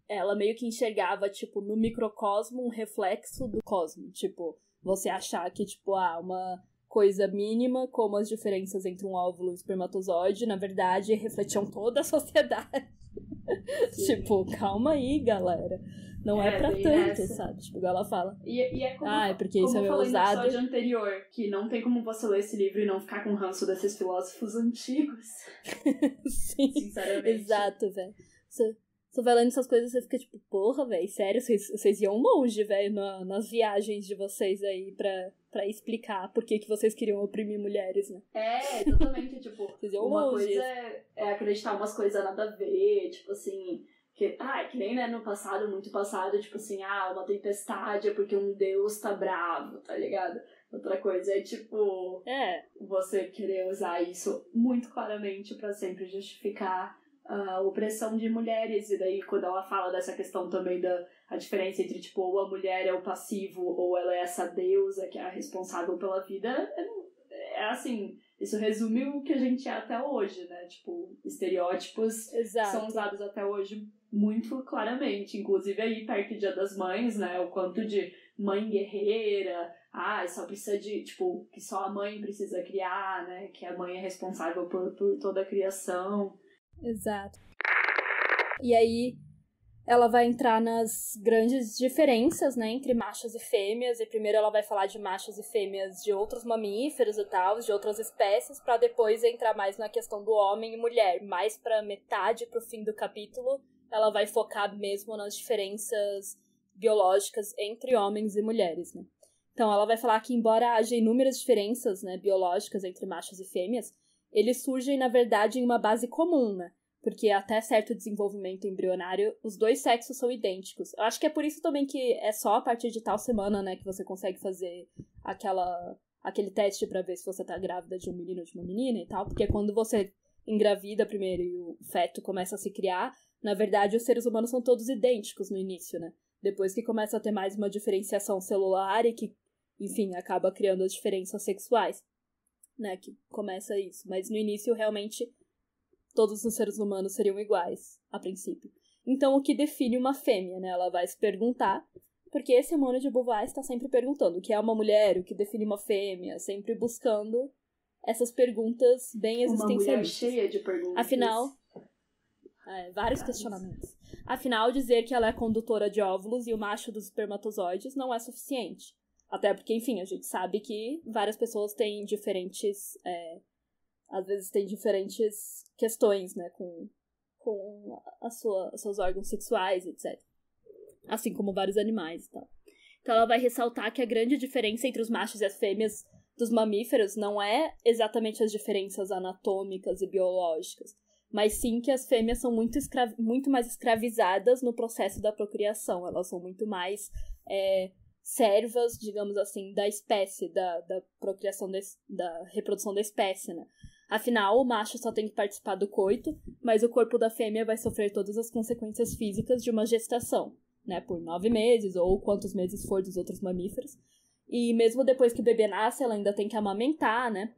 ela meio que enxergava, tipo, no microcosmo um reflexo do cosmo, tipo, você achar que, tipo, ah, uma coisa mínima, como as diferenças entre um óvulo e um espermatozoide, na verdade, refletiam toda a sociedade. Tipo, calma aí, galera. Não é, é pra tanto, essa. sabe? Tipo, ela fala. E, e é como, ah, é porque como isso eu é falei usado. no episódio anterior, que não tem como você ler esse livro e não ficar com ranço desses filósofos antigos. Sim, sinceramente. Exato, velho. Você, você vai lendo essas coisas e você fica tipo, porra, velho, sério, vocês, vocês iam longe, velho, na, nas viagens de vocês aí pra... pra explicar por que que vocês queriam oprimir mulheres, né? É, totalmente, tipo, uma coisa é, é acreditar umas coisas nada a ver, tipo assim, que, ah, que nem, né, no passado, muito passado, tipo assim, ah, uma tempestade é porque um deus tá bravo, tá ligado? Outra coisa é, tipo, é. você querer usar isso muito claramente pra sempre justificar a opressão de mulheres. E daí quando ela fala dessa questão também da a diferença entre, tipo, ou a mulher é o passivo ou ela é essa deusa que é a responsável pela vida, é, é assim, isso resume o que a gente é até hoje, né? Tipo, estereótipos Exato. são usados até hoje muito claramente, inclusive aí perto do Dia das Mães, né? O quanto de mãe guerreira, ah, só precisa de, tipo, que só a mãe precisa criar, né? Que a mãe é responsável por, por toda a criação. Exato. E aí ela vai entrar nas grandes diferenças, né, entre machos e fêmeas, e primeiro ela vai falar de machos e fêmeas de outros mamíferos e tal, de outras espécies, pra depois entrar mais na questão do homem e mulher. Mais pra metade, pro fim do capítulo, ela vai focar mesmo nas diferenças biológicas entre homens e mulheres, né. Então ela vai falar que, embora haja inúmeras diferenças, né, biológicas entre machos e fêmeas, eles surgem, na verdade, em uma base comum, né? Porque até certo desenvolvimento embrionário, os dois sexos são idênticos. Eu acho que é por isso também que é só a partir de tal semana, né, que você consegue fazer aquela, aquele teste pra ver se você tá grávida de um menino ou de uma menina e tal. Porque quando você engravida primeiro e o feto começa a se criar, na verdade, os seres humanos são todos idênticos no início, né? Depois que começa a ter mais uma diferenciação celular e que, enfim, acaba criando as diferenças sexuais, né, que começa isso. Mas no início, realmente, todos os seres humanos seriam iguais, a princípio. Então, o que define uma fêmea, né? Ela vai se perguntar, porque Simone de Beauvoir está sempre perguntando o que é uma mulher, o que define uma fêmea, sempre buscando essas perguntas bem existencialistas. Uma mulher cheia de perguntas. Afinal, é, vários Caramba. questionamentos. Afinal, dizer que ela é condutora de óvulos e o macho dos espermatozoides não é suficiente. Até porque, enfim, a gente sabe que várias pessoas têm diferentes... É, às vezes têm diferentes questões, né, com, com a sua, os seus órgãos sexuais, etcétera. Assim como vários animais e tal. Então ela vai ressaltar que a grande diferença entre os machos e as fêmeas dos mamíferos não é exatamente as diferenças anatômicas e biológicas, mas sim que as fêmeas são muito, escra- muito mais escravizadas no processo da procriação. Elas são muito mais... É, servas, digamos assim, da espécie, da, da procriação, de, da reprodução da espécie, né? Afinal, o macho só tem que participar do coito, mas o corpo da fêmea vai sofrer todas as consequências físicas de uma gestação, né? Por nove meses, ou quantos meses for dos outros mamíferos. E mesmo depois que o bebê nasce, ela ainda tem que amamentar, né?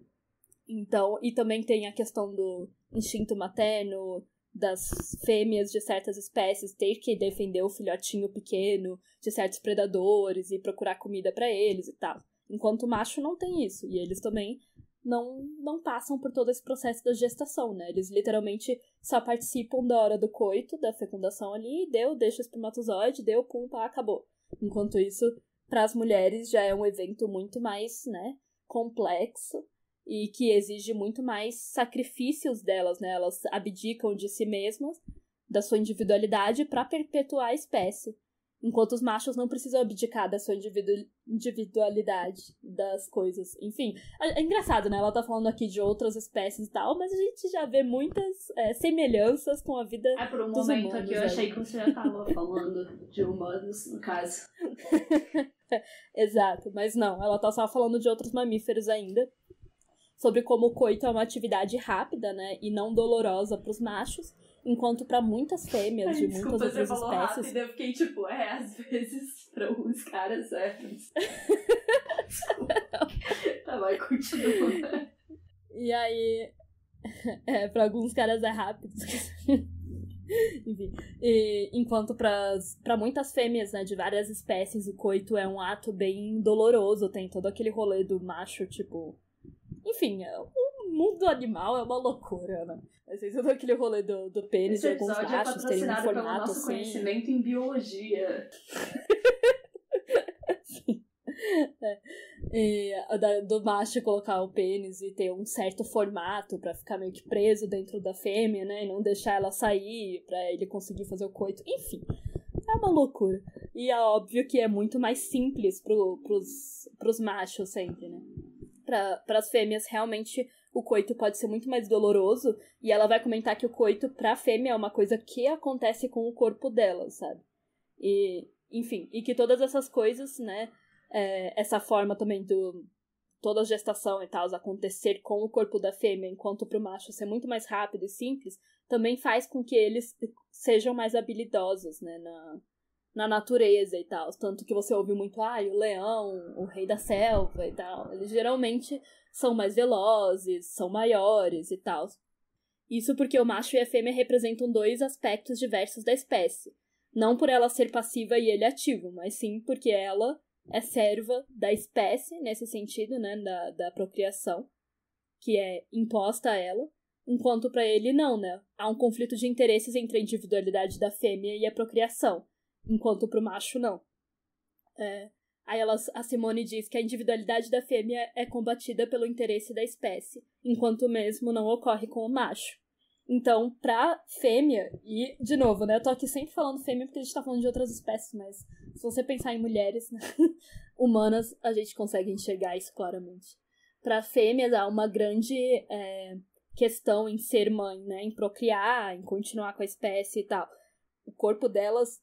Então, e também tem a questão do instinto materno, das fêmeas de certas espécies ter que defender o filhotinho pequeno de certos predadores e procurar comida para eles e tal. Enquanto o macho não tem isso. E eles também não, não passam por todo esse processo da gestação, né? Eles literalmente só participam da hora do coito, da fecundação ali, deu, deixa o espermatozoide, deu, pum, pá, acabou. Enquanto isso, para as mulheres já é um evento muito mais, né, complexo e que exige muito mais sacrifícios delas, né? Elas abdicam de si mesmas, da sua individualidade, para perpetuar a espécie. Enquanto os machos não precisam abdicar da sua individu- individualidade das coisas. Enfim, é engraçado, né? Ela tá falando aqui de outras espécies e tal, mas a gente já vê muitas é, semelhanças com a vida dos humanos. É, por um momento aqui eu achei que você já tava falando de humanos, no caso. Exato, mas não, ela tá só falando de outros mamíferos ainda. Sobre como o coito é uma atividade rápida, né? E não dolorosa pros machos. Enquanto pra muitas fêmeas de muitas outras espécies... Desculpa, você falou rápido, eu fiquei tipo, é, às vezes, pra alguns caras é... Desculpa. Tá, vai, continua. E aí... É, pra alguns caras é rápido. Enfim. E, enquanto pras, pra muitas fêmeas, né, de várias espécies, o coito é um ato bem doloroso. Tem todo aquele rolê do macho, tipo... Enfim, o mundo animal é uma loucura, né? Mas vocês viram aquele rolê do, do pênis de alguns machos é terem um formato assim... Esse episódio é patrocinado pelo nosso assim... conhecimento em biologia. Sim. É. E, da, do macho colocar o pênis e ter um certo formato pra ficar meio que preso dentro da fêmea, né? E não deixar ela sair pra ele conseguir fazer o coito. Enfim, é uma loucura. E é óbvio que é muito mais simples pro, pros, pros machos sempre, né? Para as fêmeas, realmente, o coito pode ser muito mais doloroso. E ela vai comentar que o coito, para a fêmea, é uma coisa que acontece com o corpo dela, sabe? E, enfim, e que todas essas coisas, né? É, essa forma também do... Toda a gestação e tal, acontecer com o corpo da fêmea, enquanto para o macho ser muito mais rápido e simples, também faz com que eles sejam mais habilidosos, né? Na... na natureza e tal, tanto que você ouve muito, ah, o leão, o rei da selva e tal, eles geralmente são mais velozes, são maiores e tal. Isso porque o macho e a fêmea representam dois aspectos diversos da espécie, não por ela ser passiva e ele ativo, mas sim porque ela é serva da espécie, nesse sentido, né, da, da procriação, que é imposta a ela, enquanto para ele não, né, há um conflito de interesses entre a individualidade da fêmea e a procriação, enquanto pro macho, não. É, aí ela, a Simone diz que a individualidade da fêmea é combatida pelo interesse da espécie, enquanto o mesmo não ocorre com o macho. Então, pra fêmea, e de novo, né, eu tô aqui sempre falando fêmea porque a gente tá falando de outras espécies, mas se você pensar em mulheres, né, humanas, a gente consegue enxergar isso claramente. Pra fêmea há uma grande é, questão em ser mãe, né, em procriar, em continuar com a espécie e tal. O corpo delas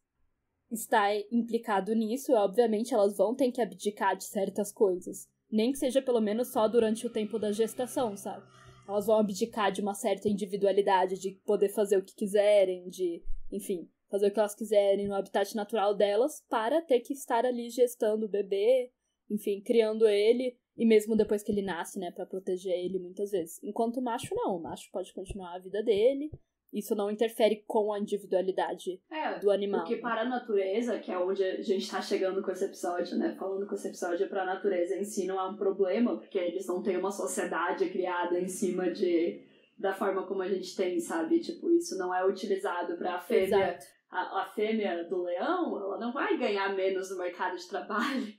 está implicado nisso, e obviamente elas vão ter que abdicar de certas coisas. Nem que seja pelo menos só durante o tempo da gestação, sabe? Elas vão abdicar de uma certa individualidade, de poder fazer o que quiserem, de, enfim, fazer o que elas quiserem no habitat natural delas, para ter que estar ali gestando o bebê, enfim, criando ele, e mesmo depois que ele nasce, né, para proteger ele muitas vezes. Enquanto o macho não, o macho pode continuar a vida dele. Isso não interfere com a individualidade é, do animal. Porque para a natureza, que é onde a gente está chegando com esse episódio, né? Falando com esse episódio, para a natureza em si não é um problema, porque eles não têm uma sociedade criada em cima de, da forma como a gente tem, sabe? Tipo, isso não é utilizado para a fêmea. A, a fêmea do leão, ela não vai ganhar menos no mercado de trabalho.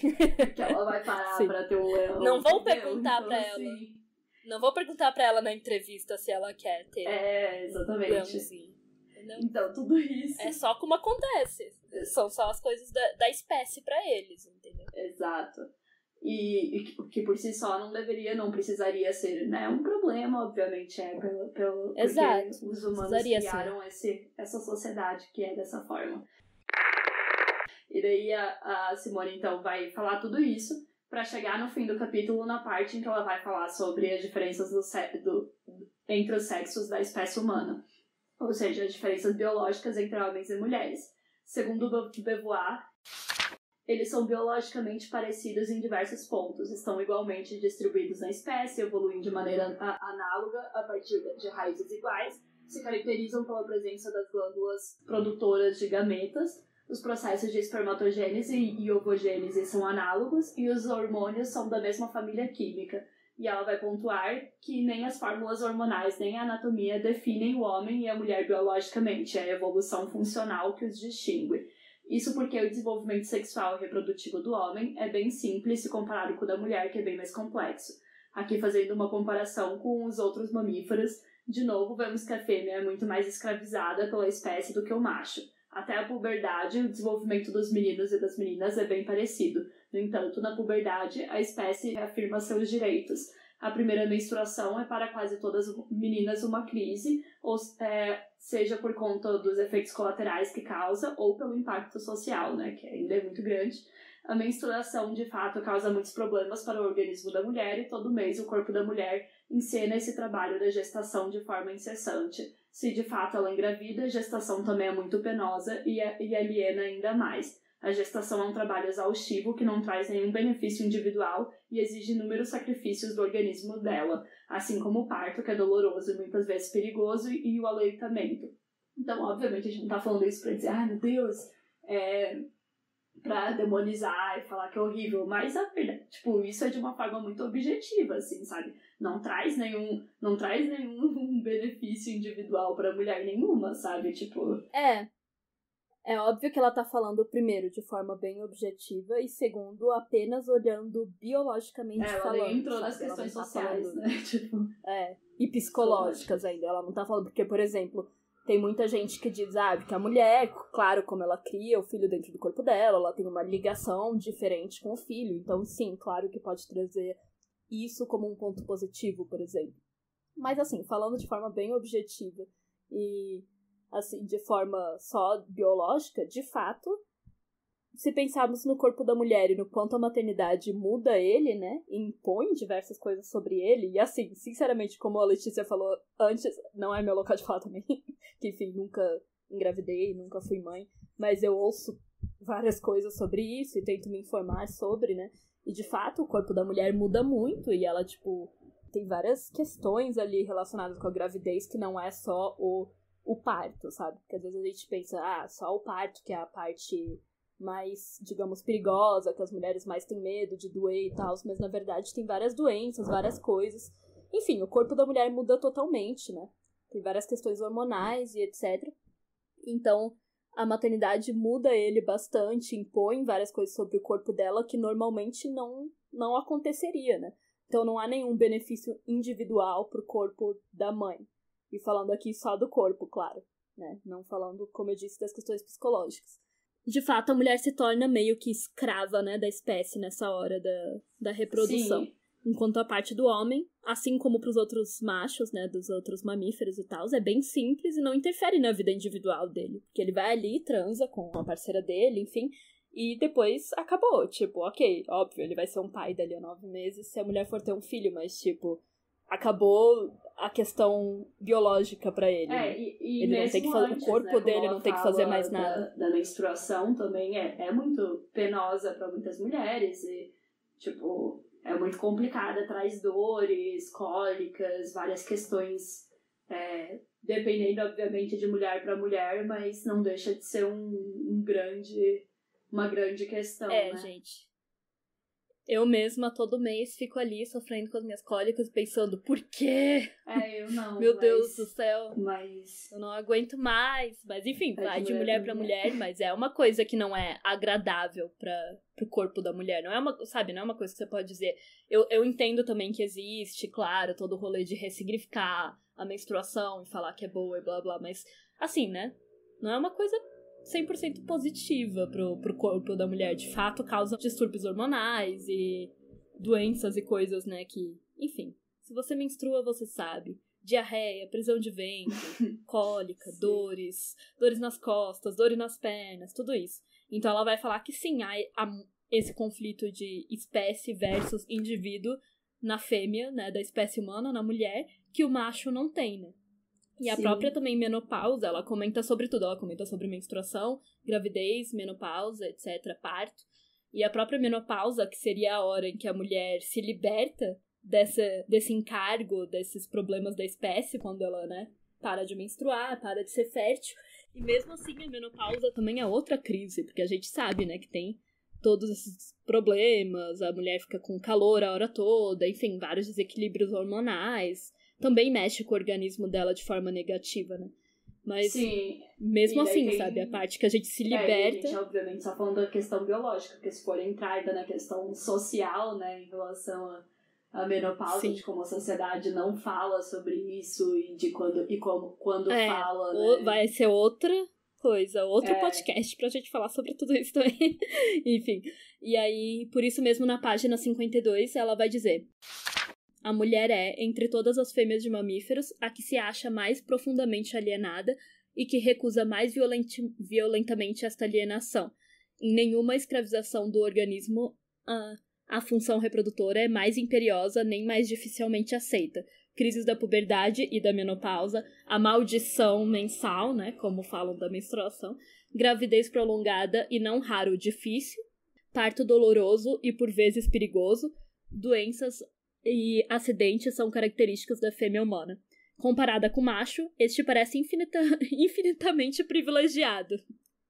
Porque ela vai parar para ter um leão. Não vão perguntar então, para assim, ela. Não vou perguntar pra ela na entrevista se ela quer ter. É, exatamente. Não, então, tudo isso. É só como acontece. São só as coisas da, da espécie pra eles, entendeu? Exato. E, e que, que por si só não deveria, não precisaria ser, né? Um problema, obviamente, é pelo, pelo Exato. Porque os humanos criaram esse, essa sociedade que é dessa forma. E daí a, a Simone, então, vai falar tudo isso, para chegar no fim do capítulo, na parte em que ela vai falar sobre as diferenças do se- do, entre os sexos da espécie humana, ou seja, as diferenças biológicas entre homens e mulheres. Segundo Beauvoir, Eles são biologicamente parecidos em diversos pontos, estão igualmente distribuídos na espécie, evoluem de maneira a- análoga a partir de raízes iguais, se caracterizam pela presença das glândulas produtoras de gametas, os processos de espermatogênese e ovogênese são análogos e os hormônios são da mesma família química. E ela vai pontuar que nem as fórmulas hormonais nem a anatomia definem o homem e a mulher biologicamente, é a evolução funcional que os distingue. Isso porque o desenvolvimento sexual e reprodutivo do homem é bem simples se comparado com o da mulher, que é bem mais complexo. Aqui fazendo uma comparação com os outros mamíferos, de novo vemos que a fêmea é muito mais escravizada pela espécie do que o macho. Até a puberdade, o desenvolvimento dos meninos e das meninas é bem parecido. No entanto, na puberdade, a espécie reafirma seus direitos. A primeira menstruação é para quase todas as meninas uma crise, ou é, seja por conta dos efeitos colaterais que causa ou pelo impacto social, né, que ainda é muito grande. A menstruação, de fato, causa muitos problemas para o organismo da mulher e todo mês o corpo da mulher encena esse trabalho da gestação de forma incessante. Se, de fato, ela engravida, a gestação também é muito penosa e, e aliena ainda mais. A gestação é um trabalho exaustivo que não traz nenhum benefício individual e exige inúmeros sacrifícios do organismo dela, assim como o parto, que é doloroso e muitas vezes perigoso, e o aleitamento. Então, obviamente, a gente não está falando isso para dizer, ai, meu Deus, é... para demonizar e falar que é horrível, mas a verdade, tipo, isso é de uma forma muito objetiva, assim, sabe? Não traz nenhum, não traz nenhum benefício individual para mulher nenhuma, sabe? Tipo... É... É óbvio que ela tá falando, primeiro, de forma bem objetiva e, segundo, apenas olhando biologicamente é, falando. Ela entrou nas questões tá sociais, falando, né? Tipo... É, e psicológicas ainda. Ela não tá falando... Porque, por exemplo, tem muita gente que diz, ah, que a mulher, claro, como ela cria o filho dentro do corpo dela, ela tem uma ligação diferente com o filho. Então, sim, claro que pode trazer isso como um ponto positivo, por exemplo. Mas, assim, falando de forma bem objetiva e... assim, de forma só biológica, de fato, se pensarmos no corpo da mulher e no quanto a maternidade muda ele, né, e impõe diversas coisas sobre ele, e assim, sinceramente, como a Letícia falou antes, não é meu local de falar também, que enfim, nunca engravidei, nunca fui mãe, mas eu ouço várias coisas sobre isso e tento me informar sobre, né, e de fato o corpo da mulher muda muito e ela, tipo, tem várias questões ali relacionadas com a gravidez que não é só o o parto, sabe? Porque às vezes a gente pensa, ah, só o parto que é a parte mais, digamos, perigosa, que as mulheres mais têm medo de doer e tal, mas na verdade tem várias doenças, várias coisas. Enfim, o corpo da mulher muda totalmente, né? Tem várias questões hormonais e etcétera. Então, a maternidade muda ele bastante, impõe várias coisas sobre o corpo dela que normalmente não, não aconteceria, né? Então não há nenhum benefício individual pro corpo da mãe. E falando aqui só do corpo, claro, né? Não falando, como eu disse, das questões psicológicas. De fato, a mulher se torna meio que escrava, né, da espécie nessa hora da, da reprodução. Sim. Enquanto a parte do homem, assim como para os outros machos, né, dos outros mamíferos e tal, é bem simples e não interfere na vida individual dele. Porque ele vai ali, transa com a parceira dele, enfim, e depois acabou. Tipo, ok, óbvio, ele vai ser um pai dali a nove meses se a mulher for ter um filho, mas tipo... acabou a questão biológica pra ele. É, e, e ele não tem que fazer, antes, o corpo, né, dele não tem que fazer mais da, nada. Da menstruação também é, é muito penosa pra muitas mulheres e, tipo, é muito complicada, traz dores, cólicas, várias questões, é, dependendo, obviamente, de mulher pra mulher, mas não deixa de ser um, um grande, uma grande questão, é, né? Gente. Eu mesma, todo mês, fico ali sofrendo com as minhas cólicas, pensando, por quê? É, eu não. Meu mas, Deus do céu. Mas... eu não aguento mais. Mas, enfim, vai é de mulher, mulher pra mulher. mulher, mas é uma coisa que não é agradável pra, pro corpo da mulher. Não é uma, sabe, não é uma coisa que você pode dizer. Eu, eu entendo também que existe, claro, todo o rolê de ressignificar a menstruação e falar que é boa e blá, blá. Mas, assim, né? Não é uma coisa... cem por cento positiva pro, pro corpo da mulher. De fato, causa distúrbios hormonais e doenças e coisas, né, que... Enfim, se você menstrua, você sabe. Diarreia, prisão de ventre, cólica, sim. dores, dores nas costas, dores nas pernas, tudo isso. Então ela vai falar que sim, há esse conflito de espécie versus indivíduo na fêmea, né, da espécie humana, na mulher, que o macho não tem, né? E a Sim. própria também menopausa, ela comenta sobre tudo, ela comenta sobre menstruação, gravidez, menopausa, etcétera, parto. E a própria menopausa, que seria a hora em que a mulher se liberta dessa, desse encargo, desses problemas da espécie, quando ela, né, para de menstruar, para de ser fértil. E mesmo assim, a menopausa também é outra crise, porque a gente sabe, né, que tem todos esses problemas, a mulher fica com calor a hora toda, enfim, vários desequilíbrios hormonais, também mexe com o organismo dela de forma negativa, né? Mas, sim, mesmo assim, tem, sabe, a parte que a gente se liberta... É, a gente, obviamente, só falando da questão biológica, porque se for entrar ainda na questão social, né, em relação à menopausa, sim, de como a sociedade não fala sobre isso e de quando, e como, quando é, fala, o, né? Vai ser outra coisa, outro é. podcast pra gente falar sobre tudo isso também. Enfim, e aí, por isso mesmo, na página cinquenta e dois, ela vai dizer... A mulher é, entre todas as fêmeas de mamíferos, a que se acha mais profundamente alienada e que recusa mais violenti- violentamente esta alienação. Em nenhuma escravização do organismo, a, a função reprodutora é mais imperiosa nem mais dificilmente aceita. Crises da puberdade e da menopausa, a maldição mensal, né, como falam da menstruação, gravidez prolongada e não raro difícil, parto doloroso e por vezes perigoso, doenças e acidentes são características da fêmea humana. Comparada com o macho, este parece infinita, infinitamente privilegiado.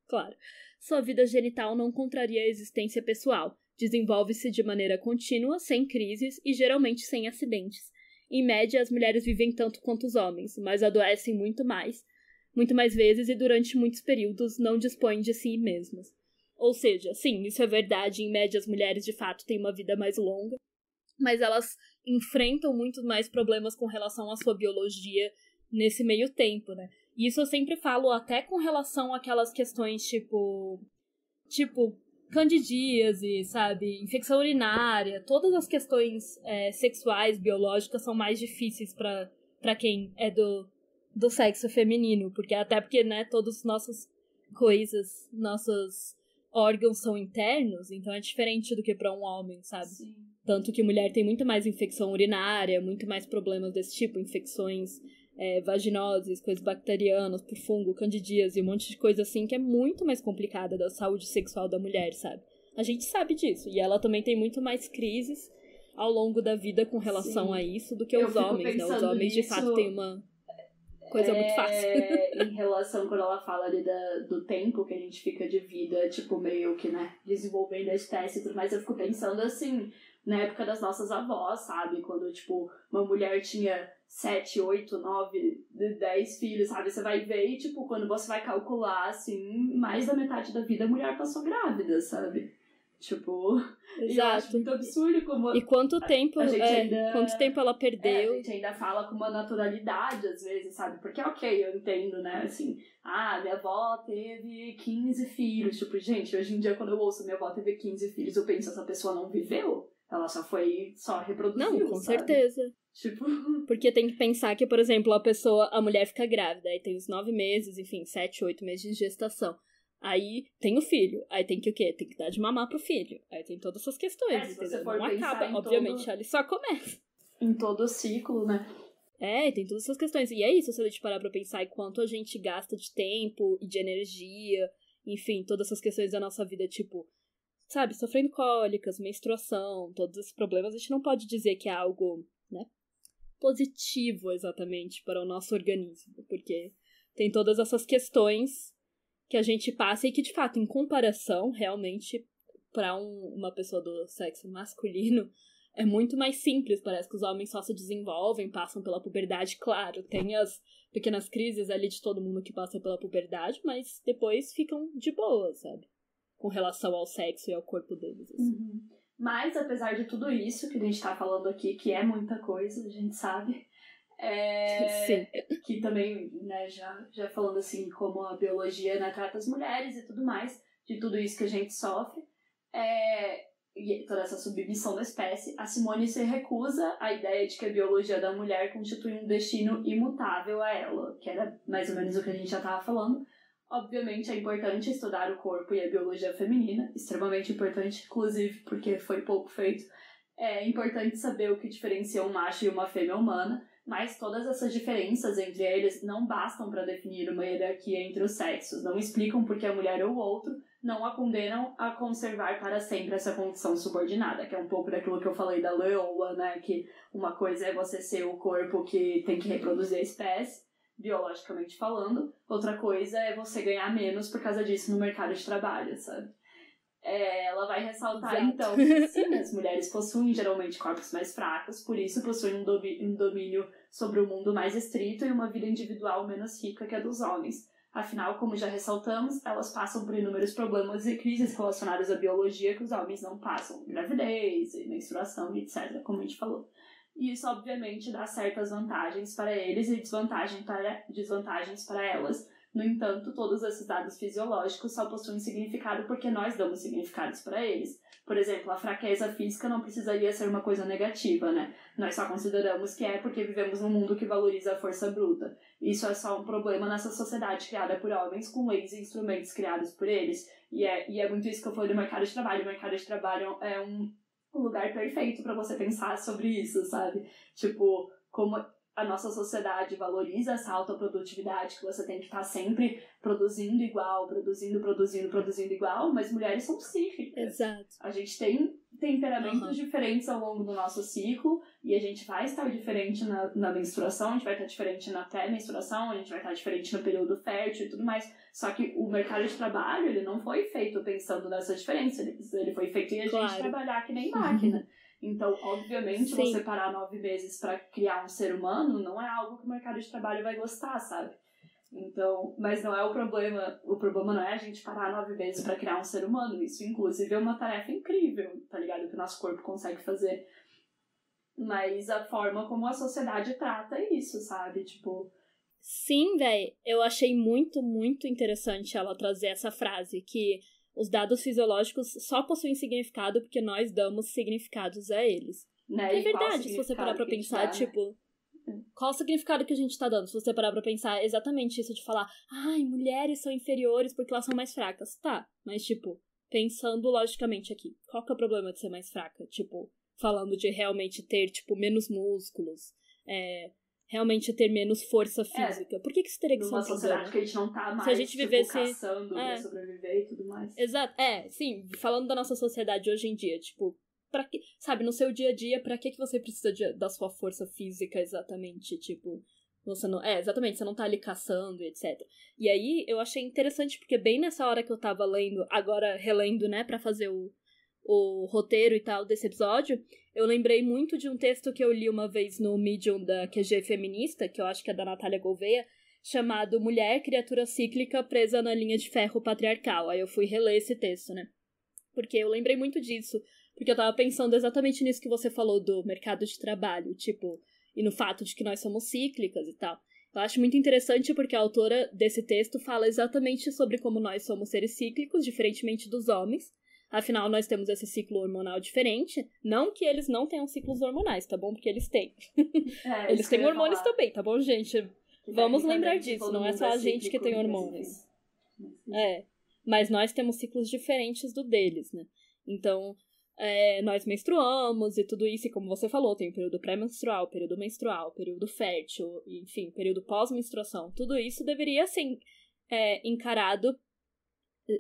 Claro. Sua vida genital não contraria a existência pessoal. Desenvolve-se de maneira contínua, sem crises e geralmente sem acidentes. Em média, as mulheres vivem tanto quanto os homens, mas adoecem muito mais, muito mais vezes e durante muitos períodos não dispõem de si mesmas. Ou seja, sim, isso é verdade. Em média, as mulheres de fato têm uma vida mais longa, mas elas enfrentam muito mais problemas com relação à sua biologia nesse meio tempo, né? E isso eu sempre falo até com relação àquelas questões tipo, tipo candidíase, sabe? Infecção urinária, todas as questões é, sexuais, biológicas são mais difíceis para para quem é do, do sexo feminino, porque até porque, né, todas as nossas coisas, nossos órgãos são internos, então é diferente do que para um homem, sabe? Sim. Tanto que mulher tem muito mais infecção urinária, muito mais problemas desse tipo, infecções é, vaginoses, coisas bacterianas, por fungo, candidíase, um monte de coisa assim que é muito mais complicada da saúde sexual da mulher, sabe? A gente sabe disso. E ela também tem muito mais crises ao longo da vida com relação, sim, a isso do que eu os homens, né? Os homens, nisso, de fato, têm uma coisa é... muito fácil. Em relação, quando ela fala ali da, do tempo que a gente fica de vida, tipo, meio que, né, desenvolvendo a espécie e tudo mais, eu fico pensando assim... Na época das nossas avós, sabe? Quando, tipo, uma mulher tinha sete, oito, nove, dez filhos, sabe? Você vai ver e, tipo, quando você vai calcular, assim, mais da metade da vida a mulher passou grávida, sabe? Tipo... Exato. E eu acho muito absurdo como... E quanto tempo, a, a gente é, ainda, quanto tempo ela perdeu. É, a gente ainda fala com uma naturalidade, às vezes, sabe? Porque, ok, eu entendo, né? Assim, ah, minha avó teve quinze filhos. Tipo, gente, hoje em dia, quando eu ouço minha avó teve quinze filhos, eu penso, essa pessoa não viveu? Ela só foi, só reproduziu, não, com sabe? Certeza. Tipo... Porque tem que pensar que, por exemplo, a pessoa, a mulher fica grávida, aí tem os nove meses, enfim, sete, oito meses de gestação. Aí tem o filho, aí tem que o quê? Tem que dar de mamar pro filho. Aí tem todas essas questões, é, entendeu? Você for não acaba, obviamente, todo... ali só começa. Em todo o ciclo, né? É, tem todas essas questões. E é isso, se a gente parar pra pensar em quanto a gente gasta de tempo e de energia, enfim, todas essas questões da nossa vida, tipo... Sabe, sofrendo cólicas, menstruação, todos esses problemas, a gente não pode dizer que é algo, né, positivo exatamente para o nosso organismo, porque tem todas essas questões que a gente passa e que, de fato, em comparação, realmente, para um, uma pessoa do sexo masculino, é muito mais simples. Parece que os homens só se desenvolvem, passam pela puberdade, claro, tem as pequenas crises ali de todo mundo que passa pela puberdade, mas depois ficam de boa, sabe? Com relação ao sexo e ao corpo deles. Assim. Uhum. Mas, apesar de tudo isso que a gente tá falando aqui, que é muita coisa, a gente sabe, é... Sim. Que também, né, já, já falando assim, como a biologia, né, trata as mulheres e tudo mais, de tudo isso que a gente sofre, é... e toda essa submissão da espécie, a Simone se recusa à ideia de que a biologia da mulher constitui um destino imutável a ela, que era mais ou menos o que a gente já tava falando. Obviamente é importante estudar o corpo e a biologia feminina, extremamente importante, inclusive porque foi pouco feito. É importante saber o que diferencia um macho e uma fêmea humana, mas todas essas diferenças entre eles não bastam para definir uma hierarquia entre os sexos, não explicam porque a mulher ou o outro não a condenam a conservar para sempre essa condição subordinada, que é um pouco daquilo que eu falei da leoa, né, que uma coisa é você ser o corpo que tem que reproduzir a espécie, biologicamente falando, outra coisa é você ganhar menos por causa disso no mercado de trabalho, sabe? É, ela vai ressaltar, exato, então, que sim, as mulheres possuem geralmente corpos mais fracos, por isso possuem um, domi- um domínio sobre o mundo mais estrito e uma vida individual menos rica que a dos homens. Afinal, como já ressaltamos, elas passam por inúmeros problemas e crises relacionadas à biologia que os homens não passam, gravidez, menstruação, etcétera, como a gente falou. E isso, obviamente, dá certas vantagens para eles e desvantagem para, desvantagens para elas. No entanto, todos esses dados fisiológicos só possuem significado porque nós damos significados para eles. Por exemplo, a fraqueza física não precisaria ser uma coisa negativa, né? Nós só consideramos que é porque vivemos num mundo que valoriza a força bruta. Isso é só um problema nessa sociedade criada por homens com leis e instrumentos criados por eles. E é, e é muito isso que eu falei do mercado de trabalho. O mercado de trabalho é um lugar perfeito para você pensar sobre isso, sabe? Tipo, como... a nossa sociedade valoriza essa alta produtividade, que você tem que estar sempre produzindo igual, produzindo, produzindo, produzindo igual, mas mulheres são cíclicas. Exato. A gente tem temperamentos, uhum, diferentes ao longo do nosso ciclo, e a gente vai estar diferente na, na menstruação, a gente vai estar diferente na pré-menstruação, a gente vai estar diferente no período fértil e tudo mais. Só que o mercado de trabalho, ele não foi feito pensando nessa diferença, ele, ele foi feito em a, claro, gente trabalhar que nem máquina. Uhum. Então, obviamente, sim, você parar nove meses para criar um ser humano não é algo que o mercado de trabalho vai gostar, sabe? Então, mas não é o problema. O problema não é a gente parar nove meses para criar um ser humano. Isso, inclusive, é uma tarefa incrível, tá ligado? Que o nosso corpo consegue fazer. Mas a forma como a sociedade trata isso, sabe? Tipo... Sim, véi. Eu achei muito, muito interessante ela trazer essa frase, que... os dados fisiológicos só possuem significado porque nós damos significados a eles. Né? É verdade, se você parar pra pensar, dá, tipo... né? Qual o significado que a gente tá dando? Se você parar pra pensar, exatamente isso de falar... ai, mulheres são inferiores porque elas são mais fracas. Tá, mas tipo, pensando logicamente aqui, qual que é o problema de ser mais fraca? Tipo, falando de realmente ter, tipo, menos músculos... é... realmente ter menos força física. É, por que que isso teria que ser uma sociedade que a gente não tá mais, se a gente vivesse, tipo, caçando, é, sobreviver e tudo mais. Exato. É, sim. Falando da nossa sociedade hoje em dia, tipo, pra que, sabe, no seu dia a dia, pra que que você precisa de, da sua força física exatamente? Tipo, você não... é, exatamente, você não tá ali caçando, etcétera. E aí, eu achei interessante, porque bem nessa hora que eu tava lendo, agora relendo, né, pra fazer o o roteiro e tal desse episódio, eu lembrei muito de um texto que eu li uma vez no Medium da Q G Feminista, que eu acho que é da Natália Gouveia, chamado Mulher, Criatura Cíclica Presa na Linha de Ferro Patriarcal. Aí eu fui reler esse texto, né? Porque eu lembrei muito disso, porque eu tava pensando exatamente nisso que você falou do mercado de trabalho, tipo, e no fato de que nós somos cíclicas e tal. Eu acho muito interessante porque a autora desse texto fala exatamente sobre como nós somos seres cíclicos, diferentemente dos homens. Afinal, nós temos esse ciclo hormonal diferente. Não que eles não tenham ciclos hormonais, tá bom? Porque eles têm. É, eles têm hormônios falar. também, tá bom, gente? Que Vamos lembrar disso. Não é só a gente que tem hormônios. É. Mas nós temos ciclos diferentes do deles, né? Então, é, nós menstruamos e tudo isso. E como você falou, tem o período pré-menstrual, período menstrual, período fértil, enfim, período pós-menstruação. Tudo isso deveria ser é, encarado...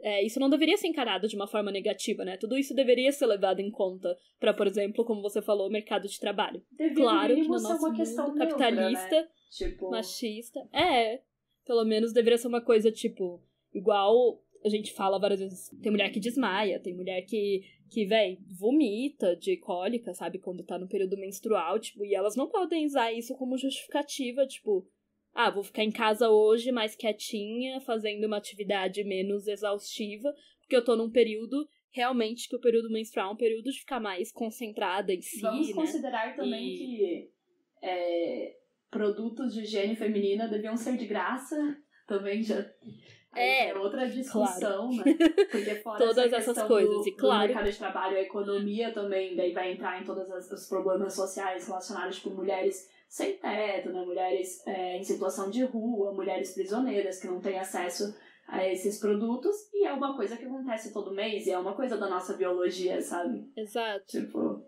É, isso não deveria ser encarado de uma forma negativa, né? Tudo isso deveria ser levado em conta para, por exemplo, como você falou, o mercado de trabalho. Deveria, claro, que no nosso mundo capitalista, neutra, né? Tipo... machista... É, pelo menos deveria ser uma coisa, tipo, igual a gente fala várias vezes. Tem mulher que desmaia, tem mulher que, que véi, vomita de cólica, sabe? Quando tá no período menstrual, tipo, e elas não podem usar isso como justificativa, tipo... ah, vou ficar em casa hoje mais quietinha, fazendo uma atividade menos exaustiva, porque eu tô num período, realmente, que o período menstrual é um período de ficar mais concentrada em si, Vamos né? considerar também e... que é, produtos de higiene feminina deviam ser de graça, também já... É, é outra discussão, claro, né? Porque fora todas essa essas coisas, do, e claro, do mercado de trabalho, a economia também, daí vai entrar em todos os problemas sociais relacionados com mulheres sem teto, né? Mulheres é, em situação de rua, mulheres prisioneiras que não têm acesso a esses produtos, e é uma coisa que acontece todo mês, e é uma coisa da nossa biologia, sabe? Exato. Tipo...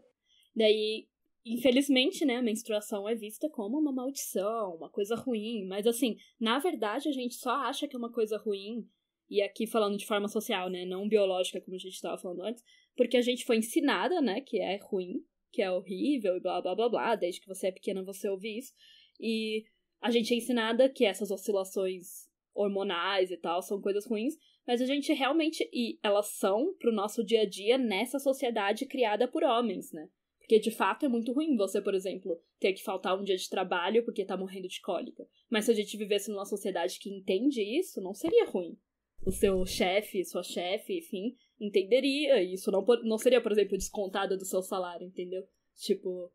Daí, Infelizmente, né, a menstruação é vista como uma maldição, uma coisa ruim, mas assim, na verdade a gente só acha que é uma coisa ruim, e aqui falando de forma social, né, não biológica como a gente estava falando antes, porque a gente foi ensinada, né, que é ruim, que é horrível e blá blá blá blá, desde que você é pequena você ouve isso, e a gente é ensinada que essas oscilações hormonais e tal são coisas ruins, mas a gente realmente, e elas são pro nosso dia a dia nessa sociedade criada por homens, né? Porque, de fato, é muito ruim você, por exemplo, ter que faltar um dia de trabalho porque tá morrendo de cólica. Mas se a gente vivesse numa sociedade que entende isso, não seria ruim. O seu chefe, sua chefe, enfim, entenderia. E isso não, não seria, por exemplo, descontado do seu salário, entendeu? Tipo,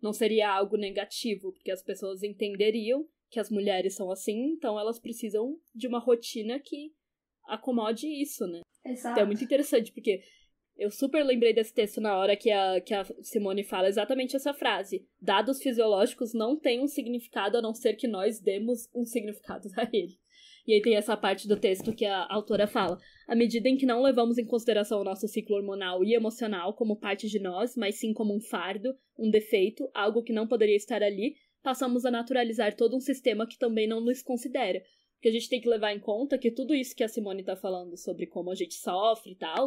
não seria algo negativo, porque as pessoas entenderiam que as mulheres são assim, então elas precisam de uma rotina que acomode isso, né? Exato. Então é muito interessante, porque... eu super lembrei desse texto na hora que a, que a Simone fala exatamente essa frase. Dados fisiológicos não têm um significado a não ser que nós demos um significado a ele. E aí tem essa parte do texto que a autora fala. À medida em que não levamos em consideração o nosso ciclo hormonal e emocional como parte de nós, mas sim como um fardo, um defeito, algo que não poderia estar ali, passamos a naturalizar todo um sistema que também não nos considera. Porque a gente tem que levar em conta que tudo isso que a Simone tá falando sobre como a gente sofre e tal...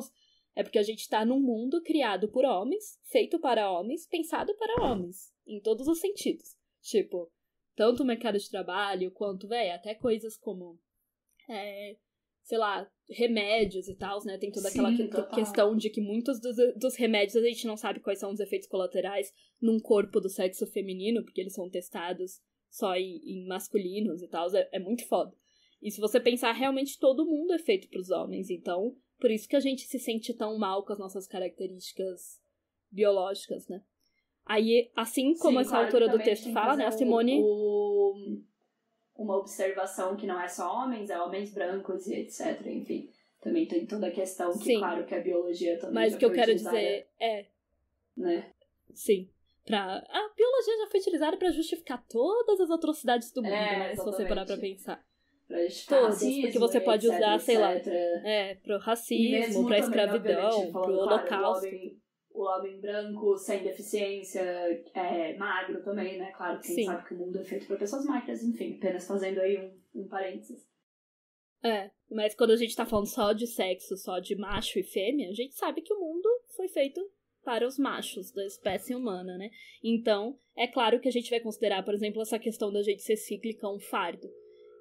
é porque a gente está num mundo criado por homens, feito para homens, pensado para homens, em todos os sentidos. Tipo, tanto o mercado de trabalho, quanto, véi, até coisas como, é, sei lá, remédios e tal, né? Tem toda aquela Sim, que- questão de que muitos dos, dos remédios a gente não sabe quais são os efeitos colaterais num corpo do sexo feminino, porque eles são testados só em, em masculinos e tal, é, é muito foda. E se você pensar, realmente todo mundo é feito para os homens, então... por isso que a gente se sente tão mal com as nossas características biológicas, né? Aí, assim como Sim, essa claro, autora do texto fala, né, a Simone... O, o, uma observação que não é só homens, é homens brancos e etcétera. Enfim, também tem toda a questão que, Sim, claro, que a biologia também Mas já o que eu quero utilizada, dizer é... né? Sim. Pra... a biologia já foi utilizada para justificar todas as atrocidades do mundo, é, né? Exatamente. Se você parar para pensar. Todos, porque você pode etcétera, usar, etcétera, sei lá, é, pro racismo, pra escravidão, pro holocausto. Claro, o, homem, o homem branco sem deficiência, é, magro também, né? Claro, quem Sim. sabe que o mundo é feito pra pessoas magras, enfim, apenas fazendo aí um, um parênteses. É, mas quando a gente tá falando só de sexo, só de macho e fêmea, a gente sabe que o mundo foi feito para os machos da espécie humana, né? Então, é claro que a gente vai considerar, por exemplo, essa questão da gente ser cíclica um fardo.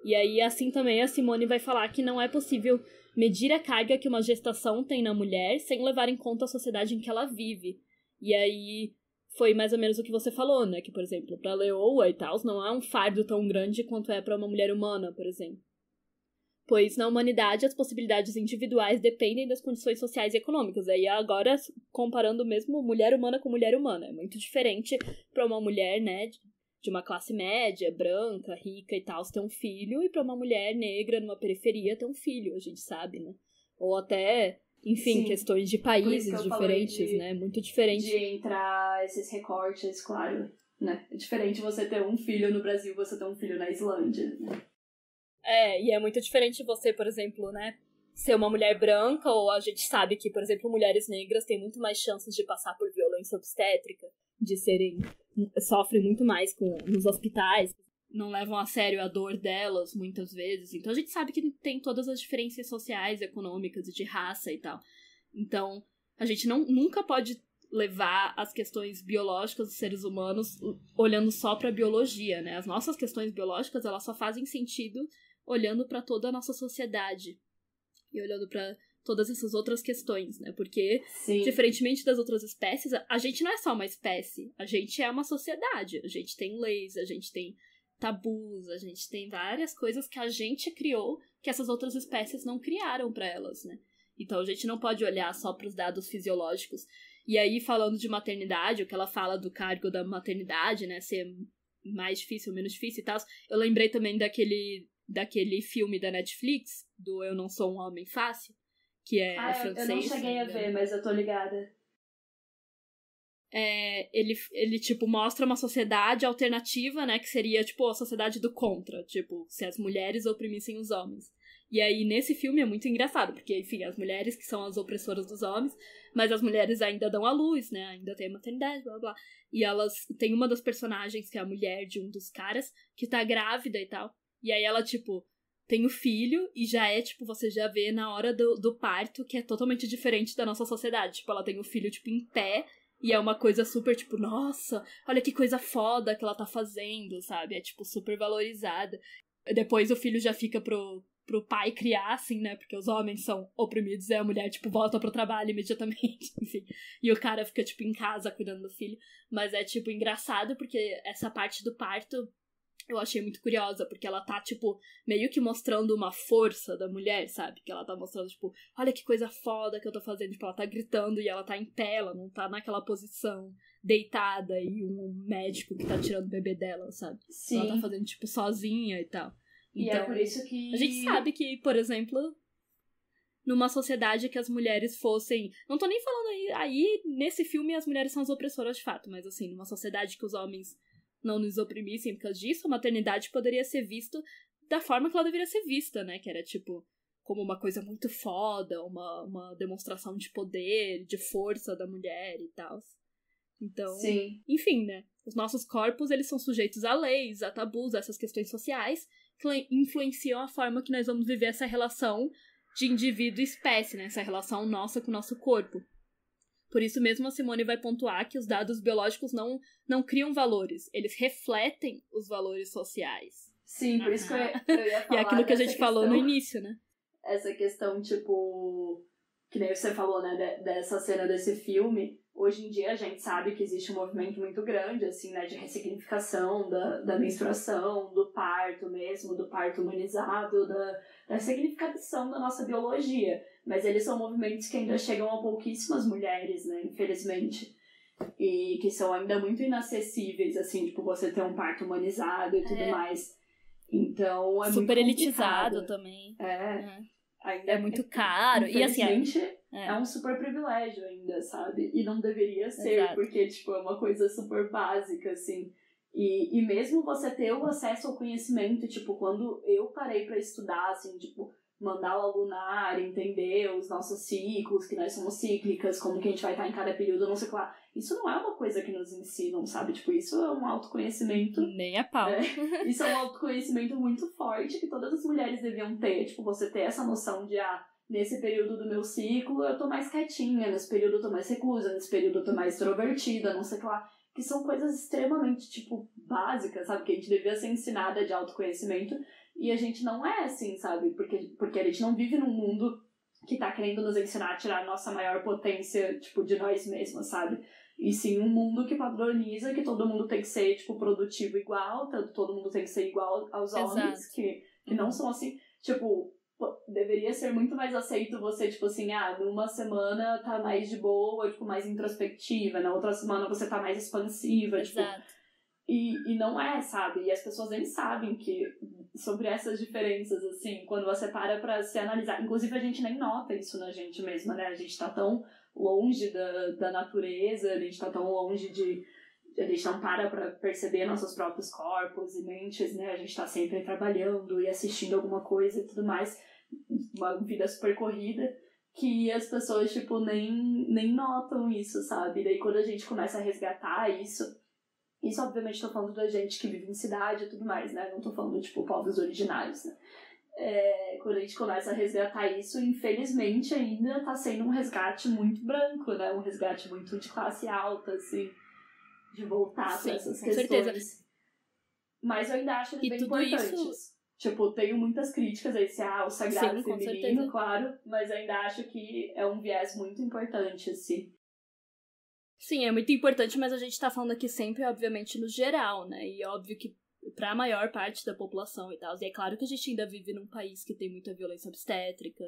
E aí, assim também, a Simone vai falar que não é possível medir a carga que uma gestação tem na mulher sem levar em conta a sociedade em que ela vive. E aí, foi mais ou menos o que você falou, né? Que, por exemplo, pra leoa e tal, não é um fardo tão grande quanto é para uma mulher humana, por exemplo. Pois, na humanidade, as possibilidades individuais dependem das condições sociais e econômicas. E aí, agora, comparando mesmo mulher humana com mulher humana, é muito diferente para uma mulher, né, de uma classe média, branca, rica e tal, ter um filho, e para uma mulher negra numa periferia ter um filho, a gente sabe, né? Ou até, enfim, Sim. questões de países diferentes, de, né? Muito diferente. De entrar esses recortes, claro, né? É diferente você ter um filho no Brasil e você ter um filho na Islândia, né? É, e é muito diferente você, por exemplo, né? Ser uma mulher branca, ou a gente sabe que, por exemplo, mulheres negras têm muito mais chances de passar por violência obstétrica, de serem... sofrem muito mais com, nos hospitais, não levam a sério a dor delas muitas vezes, então a gente sabe que tem todas as diferenças sociais, econômicas e de raça e tal, então a gente não, nunca pode levar as questões biológicas dos seres humanos olhando só para a biologia, né? As nossas questões biológicas, elas só fazem sentido olhando para toda a nossa sociedade e olhando para todas essas outras questões, né? Porque, Sim. diferentemente das outras espécies, a gente não é só uma espécie, a gente é uma sociedade, a gente tem leis, a gente tem tabus, a gente tem várias coisas que a gente criou que essas outras espécies não criaram para elas, né? Então a gente não pode olhar só para os dados fisiológicos. E aí, falando de maternidade, o que ela fala do cargo da maternidade, né? Ser mais difícil ou menos difícil e tal, eu lembrei também daquele, daquele filme da Netflix, do Eu Não Sou Um Homem Fácil, que é ah, francês. Eu não cheguei a ver, mas eu tô ligada. É, ele, ele, tipo, mostra uma sociedade alternativa, né, que seria, tipo, a sociedade do contra, tipo, se as mulheres oprimissem os homens. E aí, nesse filme, é muito engraçado, porque, enfim, as mulheres que são as opressoras dos homens, mas as mulheres ainda dão à luz, né? Ainda tem a maternidade, blá, blá. E elas... Tem uma das personagens, que é a mulher de um dos caras, que tá grávida e tal. E aí ela, tipo, tem o filho e já é, tipo, você já vê na hora do, do parto, que é totalmente diferente da nossa sociedade. Tipo, ela tem o filho, tipo, em pé, e é uma coisa super, tipo, nossa, olha que coisa foda que ela tá fazendo, sabe? É, tipo, super valorizada. Depois o filho já fica pro... pro pai criar, assim, né, porque os homens são oprimidos, e a mulher, tipo, volta pro trabalho imediatamente, enfim, e o cara fica, tipo, em casa cuidando do filho, mas é, tipo, engraçado, porque essa parte do parto eu achei muito curiosa, porque ela tá, tipo, meio que mostrando uma força da mulher, sabe, que ela tá mostrando, tipo, olha que coisa foda que eu tô fazendo, tipo, ela tá gritando e ela tá em pé, ela não tá naquela posição deitada, e um médico que tá tirando o bebê dela, sabe, sim, ela tá fazendo, tipo, sozinha e tal. Então, e é por isso que... A gente sabe que, por exemplo, numa sociedade que as mulheres fossem... Não tô nem falando aí... Aí, nesse filme, as mulheres são as opressoras de fato, mas assim, numa sociedade que os homens não nos oprimissem por causa disso, a maternidade poderia ser vista da forma que ela deveria ser vista, né? Que era, tipo, como uma coisa muito foda, uma, uma demonstração de poder, de força da mulher e tal. Então, sim, enfim, né? Os nossos corpos, eles são sujeitos a leis, a tabus, a essas questões sociais... influenciam a forma que nós vamos viver essa relação de indivíduo e espécie, né? Essa relação nossa com o nosso corpo. Por isso mesmo a Simone vai pontuar que os dados biológicos não, não criam valores, eles refletem os valores sociais. Sim, por ah, isso que eu, eu ia falar. E é aquilo que a gente questão, falou no início, né? Essa questão, tipo, que nem você falou, né, dessa cena desse filme, hoje em dia a gente sabe que existe um movimento muito grande, assim, né, de ressignificação da, da menstruação, do parto mesmo, do parto humanizado, da, da significação da nossa biologia. Mas eles são movimentos que ainda chegam a pouquíssimas mulheres, né, infelizmente. E que são ainda muito inacessíveis, assim, tipo, você ter um parto humanizado e tudo é. mais. Então, é super elitizado também. É. é. Ainda é muito caro. E assim, é... é um super privilégio ainda, sabe? E não deveria ser, exato, porque tipo, é uma coisa super básica, assim. E, e mesmo você ter o acesso ao conhecimento, tipo, quando eu parei pra estudar, assim, tipo, mandala lunar, entender os nossos ciclos, que nós somos cíclicas, como que a gente vai estar em cada período, não sei o que lá. Isso não é uma coisa que nos ensinam, sabe? Tipo, isso é um autoconhecimento... Nem a pau. É, isso é um autoconhecimento muito forte que todas as mulheres deviam ter. Tipo, você ter essa noção de, ah, nesse período do meu ciclo eu tô mais quietinha, nesse período eu tô mais reclusa, nesse período eu tô mais extrovertida, não sei o que lá. Que são coisas extremamente, tipo, básicas, sabe? Que a gente devia ser ensinada de autoconhecimento. E a gente não é assim, sabe? Porque, porque a gente não vive num mundo que tá querendo nos ensinar a tirar a nossa maior potência, tipo, de nós mesmas, sabe? E sim um mundo que padroniza que todo mundo tem que ser, tipo, produtivo igual, todo mundo tem que ser igual aos exato, homens, que, que não são assim, tipo... Deveria ser muito mais aceito você, tipo assim, ah, numa semana tá mais de boa, tipo, mais introspectiva, na outra semana você tá mais expansiva, exato, tipo... E, e não é, sabe? E as pessoas nem sabem que sobre essas diferenças, assim, quando você para pra se analisar. Inclusive, a gente nem nota isso na gente mesma, né? A gente tá tão longe da, da natureza, a gente tá tão longe de... A gente não para pra perceber nossos próprios corpos e mentes, né? A gente tá sempre trabalhando e assistindo alguma coisa e tudo mais. Uma vida super corrida. Que as pessoas, tipo, nem, nem notam isso, sabe? E daí, quando a gente começa a resgatar isso... Isso, obviamente, tô falando da gente que vive em cidade e tudo mais, né? Não tô falando, tipo, povos originários, né? É, quando a gente começa a resgatar isso, infelizmente, ainda tá sendo um resgate muito branco, né? Um resgate muito de classe alta, assim, de voltar para essas com questões. Certeza. Mas eu ainda acho eles bem importantes. Isso... Tipo, tenho muitas críticas a esse, ah, o sagrado sim, feminino, claro, mas ainda acho que é um viés muito importante, assim. Sim, é muito importante, mas a gente tá falando aqui sempre, obviamente, no geral, né? E óbvio que pra maior parte da população e tal. E é claro que a gente ainda vive num país que tem muita violência obstétrica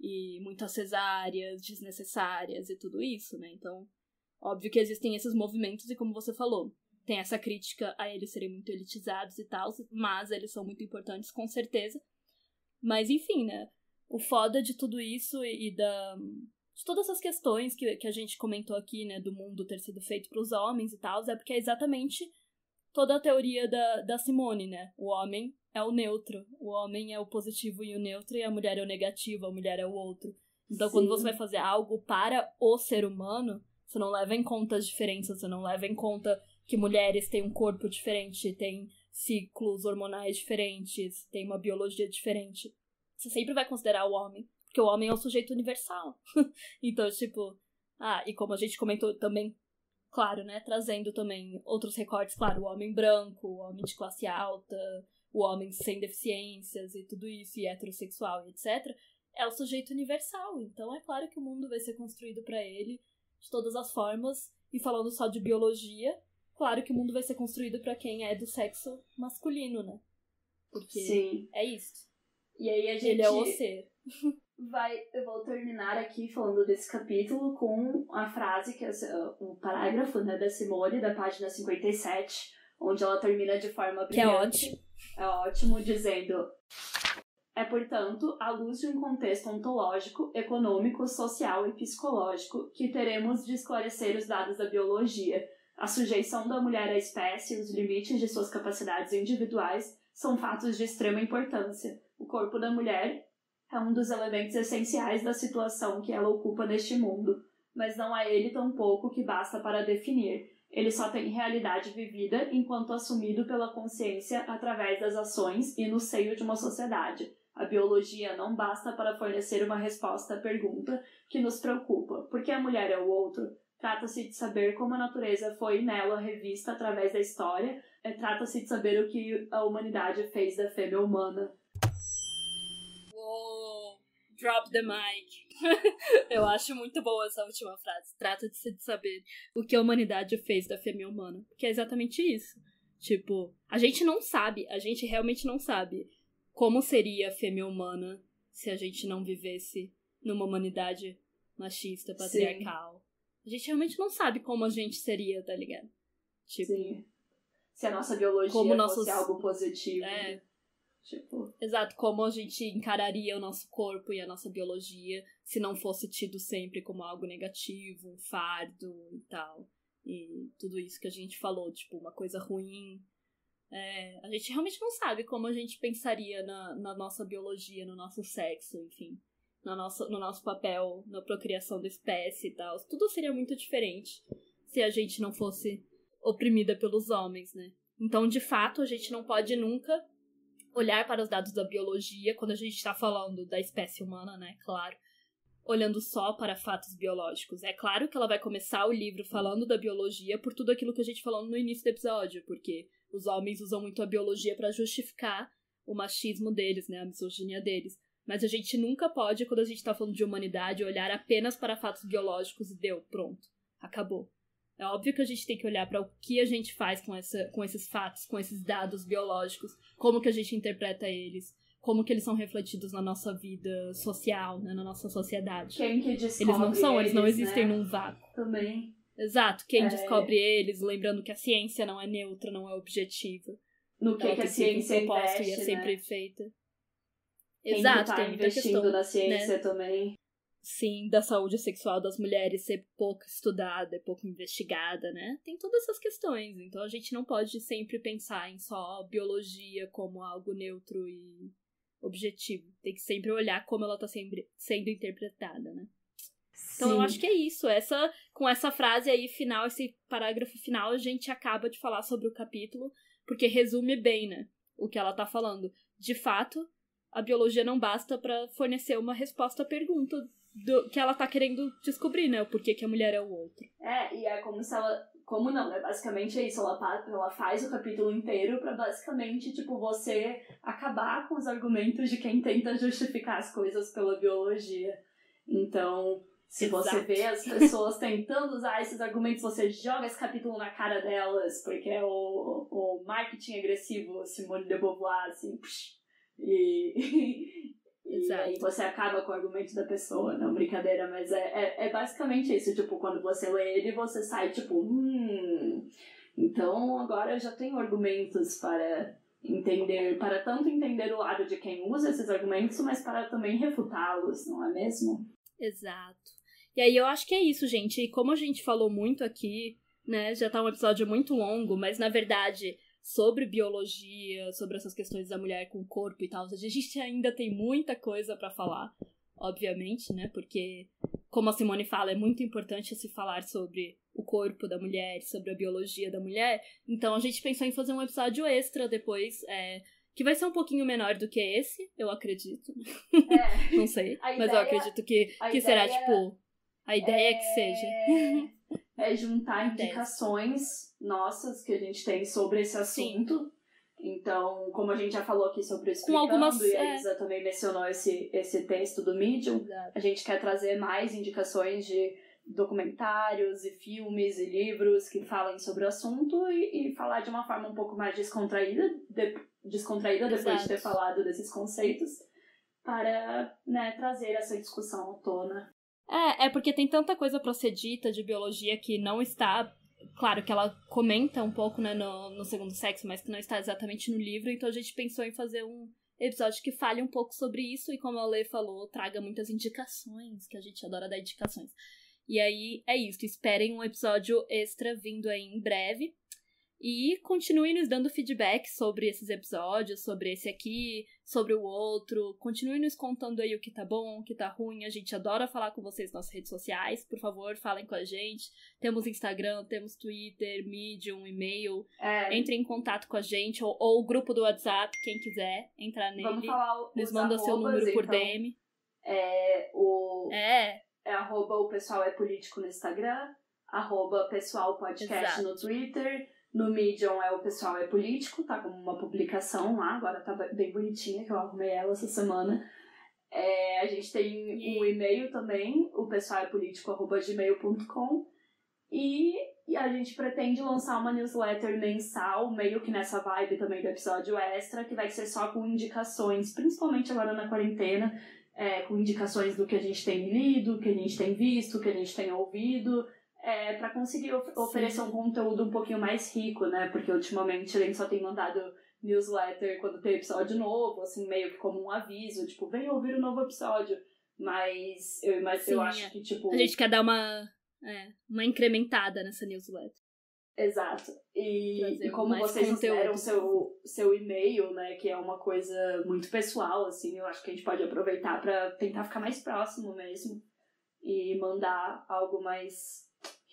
e muitas cesáreas desnecessárias e tudo isso, né? Então, óbvio que existem esses movimentos e, como você falou, tem essa crítica a eles serem muito elitizados e tal, mas eles são muito importantes, com certeza. Mas, enfim, né? O foda de tudo isso e, e da... de todas essas questões que, que a gente comentou aqui, né, do mundo ter sido feito para os homens e tal, é porque é exatamente toda a teoria da, da Simone, né? O homem é o neutro, o homem é o positivo e o neutro, e a mulher é o negativo, a mulher é o outro. Então, Sim. quando você vai fazer algo para o ser humano, você não leva em conta as diferenças, você não leva em conta que mulheres têm um corpo diferente, têm ciclos hormonais diferentes, têm uma biologia diferente. Você sempre vai considerar o homem, porque o homem é um sujeito universal. Então, tipo... Ah, e como a gente comentou também, claro, né, trazendo também outros recortes, claro, o homem branco, o homem de classe alta, o homem sem deficiências e tudo isso, e heterossexual e etcétera, é o sujeito universal. Então, é claro que o mundo vai ser construído para ele de todas as formas. E falando só de biologia, claro que o mundo vai ser construído para quem é do sexo masculino, né? Porque Sim. é isso. E aí a gente... Ele é o ser. Vai, eu vou terminar aqui falando desse capítulo com a frase, que é o parágrafo, né, da Simone, da página cinquenta e sete, onde ela termina de forma brilhante. Que é ótimo. É ótimo, dizendo... É, portanto, à luz de um contexto ontológico, econômico, social e psicológico que teremos de esclarecer os dados da biologia. A sujeição da mulher à espécie e os limites de suas capacidades individuais são fatos de extrema importância. O corpo da mulher é um dos elementos essenciais da situação que ela ocupa neste mundo, mas não há ele tampouco que basta para definir. Ele só tem realidade vivida enquanto assumido pela consciência através das ações e no seio de uma sociedade. A biologia não basta para fornecer uma resposta à pergunta que nos preocupa. Por que a mulher é o outro? Trata-se de saber como a natureza foi nela revista através da história. Trata-se de saber o que a humanidade fez da fêmea humana. Uou! Drop the mic! Eu acho muito boa essa última frase. Trata-se de saber o que a humanidade fez da fêmea humana. Que é exatamente isso. Tipo, a gente não sabe, a gente realmente não sabe como seria a fêmea humana se a gente não vivesse numa humanidade machista, patriarcal. Sim. A gente realmente não sabe como a gente seria, tá ligado? Tipo, Sim. se a nossa biologia como nossos... fosse algo positivo. É. Né? Tipo... Exato, como a gente encararia o nosso corpo e a nossa biologia se não fosse tido sempre como algo negativo, um fardo e tal. E tudo isso que a gente falou, tipo, uma coisa ruim. É, a gente realmente não sabe como a gente pensaria na, na nossa biologia, no nosso sexo, enfim, na nossa, no nosso papel, na procriação da espécie e tal. Tudo seria muito diferente se a gente não fosse oprimida pelos homens, né? Então, de fato, a gente não pode nunca olhar para os dados da biologia, quando a gente está falando da espécie humana, né? Claro. Olhando só para fatos biológicos. É claro que ela vai começar o livro falando da biologia por tudo aquilo que a gente falou no início do episódio, porque os homens usam muito a biologia para justificar o machismo deles, né? A misoginia deles. Mas a gente nunca pode, quando a gente tá falando de humanidade, olhar apenas para fatos biológicos e deu, pronto, acabou. É óbvio que a gente tem que olhar para o que a gente faz com, essa, com esses fatos, com esses dados biológicos, como que a gente interpreta eles, como que eles são refletidos na nossa vida social, né? Na nossa sociedade. Quem que descobre eles? Não são, eles, eles não existem, né? Num vácuo. Também. Exato, quem é... descobre eles, lembrando que a ciência não é neutra, não é objetiva. No que, então, que a ciência um investe, e é sempre, né? Feita. Quem Exato, tá tem muita investindo questão, na ciência, né? Também. Sim, da saúde sexual das mulheres ser pouco estudada, pouco investigada, né? Tem todas essas questões, então a gente não pode sempre pensar em só biologia como algo neutro e objetivo. Tem que sempre olhar como ela tá sempre sendo interpretada, né? Então Sim. eu acho que é isso. Essa, com essa frase aí final, esse parágrafo final, a gente acaba de falar sobre o capítulo, porque resume bem, né? O que ela tá falando. De fato, a biologia não basta para fornecer uma resposta à pergunta do, que ela tá querendo descobrir, né? O porquê que a mulher é o outro. É, e é como se ela... Como não, né? Basicamente é isso. Ela, ela faz o capítulo inteiro pra basicamente, tipo, você acabar com os argumentos de quem tenta justificar as coisas pela biologia. Então, se você Exato. Vê as pessoas tentando usar esses argumentos, você joga esse capítulo na cara delas, porque é o, o, o marketing agressivo, Simone de Beauvoir, assim... Psh. E, e aí você acaba com o argumento da pessoa, não, brincadeira, mas é, é, é basicamente isso, tipo, quando você lê ele, você sai, tipo, hum, então agora eu já tenho argumentos para entender, para tanto entender o lado de quem usa esses argumentos, mas para também refutá-los, não é mesmo? Exato. E aí eu acho que é isso, gente, e como a gente falou muito aqui, né, já tá um episódio muito longo, mas na verdade... sobre biologia, sobre essas questões da mulher com o corpo e tal. A gente ainda tem muita coisa para falar, obviamente, né? Porque, como a Simone fala, é muito importante se falar sobre o corpo da mulher, sobre a biologia da mulher. Então a gente pensou em fazer um episódio extra depois, é, que vai ser um pouquinho menor do que esse, eu acredito. É. Não sei, a mas ideia, eu acredito que, que será, tipo, a ideia é que seja. É juntar indicações nossas que a gente tem sobre esse assunto. Sim. Então, como a gente já falou aqui sobre Explicando, com algumas, e a Isa é... também mencionou esse, esse texto do Medium, exato, a gente quer trazer mais indicações de documentários e filmes e livros que falem sobre o assunto e, e falar de uma forma um pouco mais descontraída, de, descontraída depois, exato, de ter falado desses conceitos, para, né, trazer essa discussão à tona. É, é porque tem tanta coisa pra ser dita de biologia que não está... Claro que ela comenta um pouco, né, no, no Segundo Sexo, mas que não está exatamente no livro, então a gente pensou em fazer um episódio que fale um pouco sobre isso e, como a Lê falou, traga muitas indicações, que a gente adora dar indicações. E aí, é isso, esperem um episódio extra vindo aí em breve e continuem nos dando feedback sobre esses episódios, sobre esse aqui, sobre o outro, continuem nos contando aí o que tá bom, o que tá ruim, a gente adora falar com vocês nas redes sociais, por favor, falem com a gente, temos Instagram, temos Twitter, Medium, e-mail, é. Entrem em contato com a gente, ou, ou o grupo do WhatsApp, quem quiser entrar nele, vamos falar os nos manda arrobas, seu número então, por D M. É, o... é. é arroba o pessoal é político no Instagram, arroba pessoal podcast, exato, no Twitter. No Medium é o pessoal é político, tá com uma publicação lá, agora tá bem bonitinha, que eu arrumei ela essa semana. É, a gente tem e... um e-mail também, o pessoal é político, arroba gmail ponto com, e, e a gente pretende lançar uma newsletter mensal, meio que nessa vibe também do episódio extra, que vai ser só com indicações, principalmente agora na quarentena, é, com indicações do que a gente tem lido, que a gente tem visto, que a gente tem ouvido... É, para conseguir of- oferecer um conteúdo um pouquinho mais rico, né? Porque ultimamente a gente só tem mandado newsletter quando tem episódio novo, assim, meio que como um aviso, tipo, vem ouvir um novo episódio. Mas eu, mas sim, eu acho é. que, tipo... A gente quer dar uma, é, uma incrementada nessa newsletter. Exato. E, e como vocês deram seu, seu e-mail, né? Que é uma coisa muito pessoal, assim, eu acho que a gente pode aproveitar para tentar ficar mais próximo mesmo e mandar algo mais...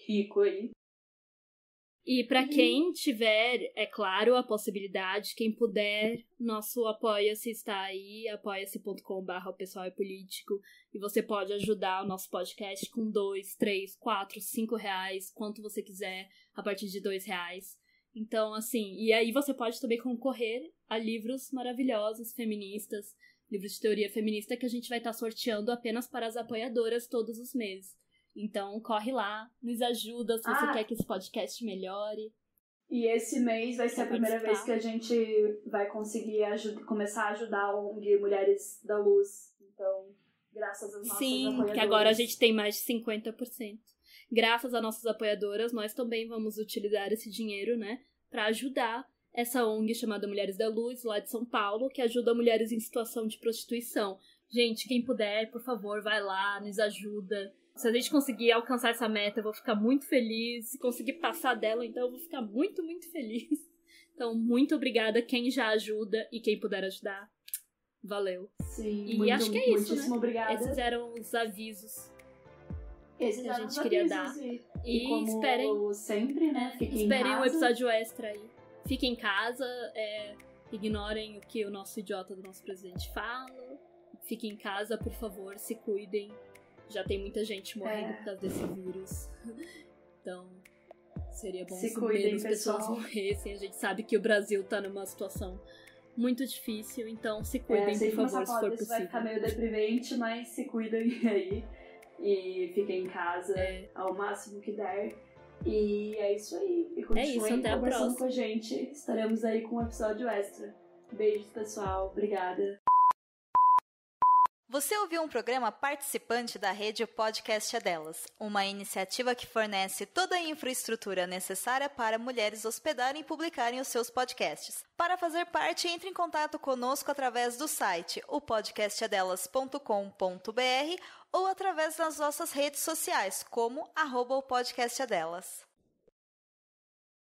rico aí. E para quem tiver, é claro, a possibilidade, quem puder, nosso Apoia-se está aí, apoia-se ponto com barra o pessoal é político, e você pode ajudar o nosso podcast com dois, três, quatro, cinco reais, quanto você quiser, a partir de dois reais. Então, assim, e aí você pode também concorrer a livros maravilhosos, feministas, livros de teoria feminista que a gente vai estar sorteando apenas para as apoiadoras todos os meses. Então, corre lá, nos ajuda se ah, você quer que esse podcast melhore. E esse mês vai ser a primeira vez que a gente vai conseguir ajud- começar a ajudar a O N G Mulheres da Luz. Então, graças às nossas Sim, apoiadoras. Sim, que agora a gente tem mais de cinquenta por cento. Graças às nossas apoiadoras, nós também vamos utilizar esse dinheiro, né, para ajudar essa O N G chamada Mulheres da Luz, lá de São Paulo, que ajuda mulheres em situação de prostituição. Gente, quem puder, por favor, vai lá, nos ajuda. Se a gente conseguir alcançar essa meta, eu vou ficar muito feliz. Se conseguir passar dela, então eu vou ficar muito, muito feliz. Então, muito obrigada quem já ajuda e quem puder ajudar. Valeu. Sim, e muito, acho que é isso, né? Obrigada. Esses eram os avisos Esses que a gente queria dar. E, e como esperem, sempre, né? Fiquem esperem em casa. O episódio extra aí. Fiquem em casa, é, ignorem o que o nosso idiota do nosso presidente fala. Fiquem em casa, por favor, se cuidem. Já tem muita gente morrendo é. por causa desse vírus. Então, seria bom se, se cuidem, menos pessoal. pessoas morressem. A gente sabe que o Brasil tá numa situação muito difícil. Então, se cuidem, é, por favor, se for possível. Vai ficar meio deprimente, mas se cuidem aí. E fiquem em casa é. ao máximo que der. E é isso aí. E continuem é isso, até conversando a próxima. com a gente. Estaremos aí com um episódio extra. Beijos, pessoal. Obrigada. Você ouviu um programa participante da rede O Podcast é Delas, uma iniciativa que fornece toda a infraestrutura necessária para mulheres hospedarem e publicarem os seus podcasts. Para fazer parte, entre em contato conosco através do site o podcast é delas ponto com ponto b r ou através das nossas redes sociais, como arroba o podcast é delas.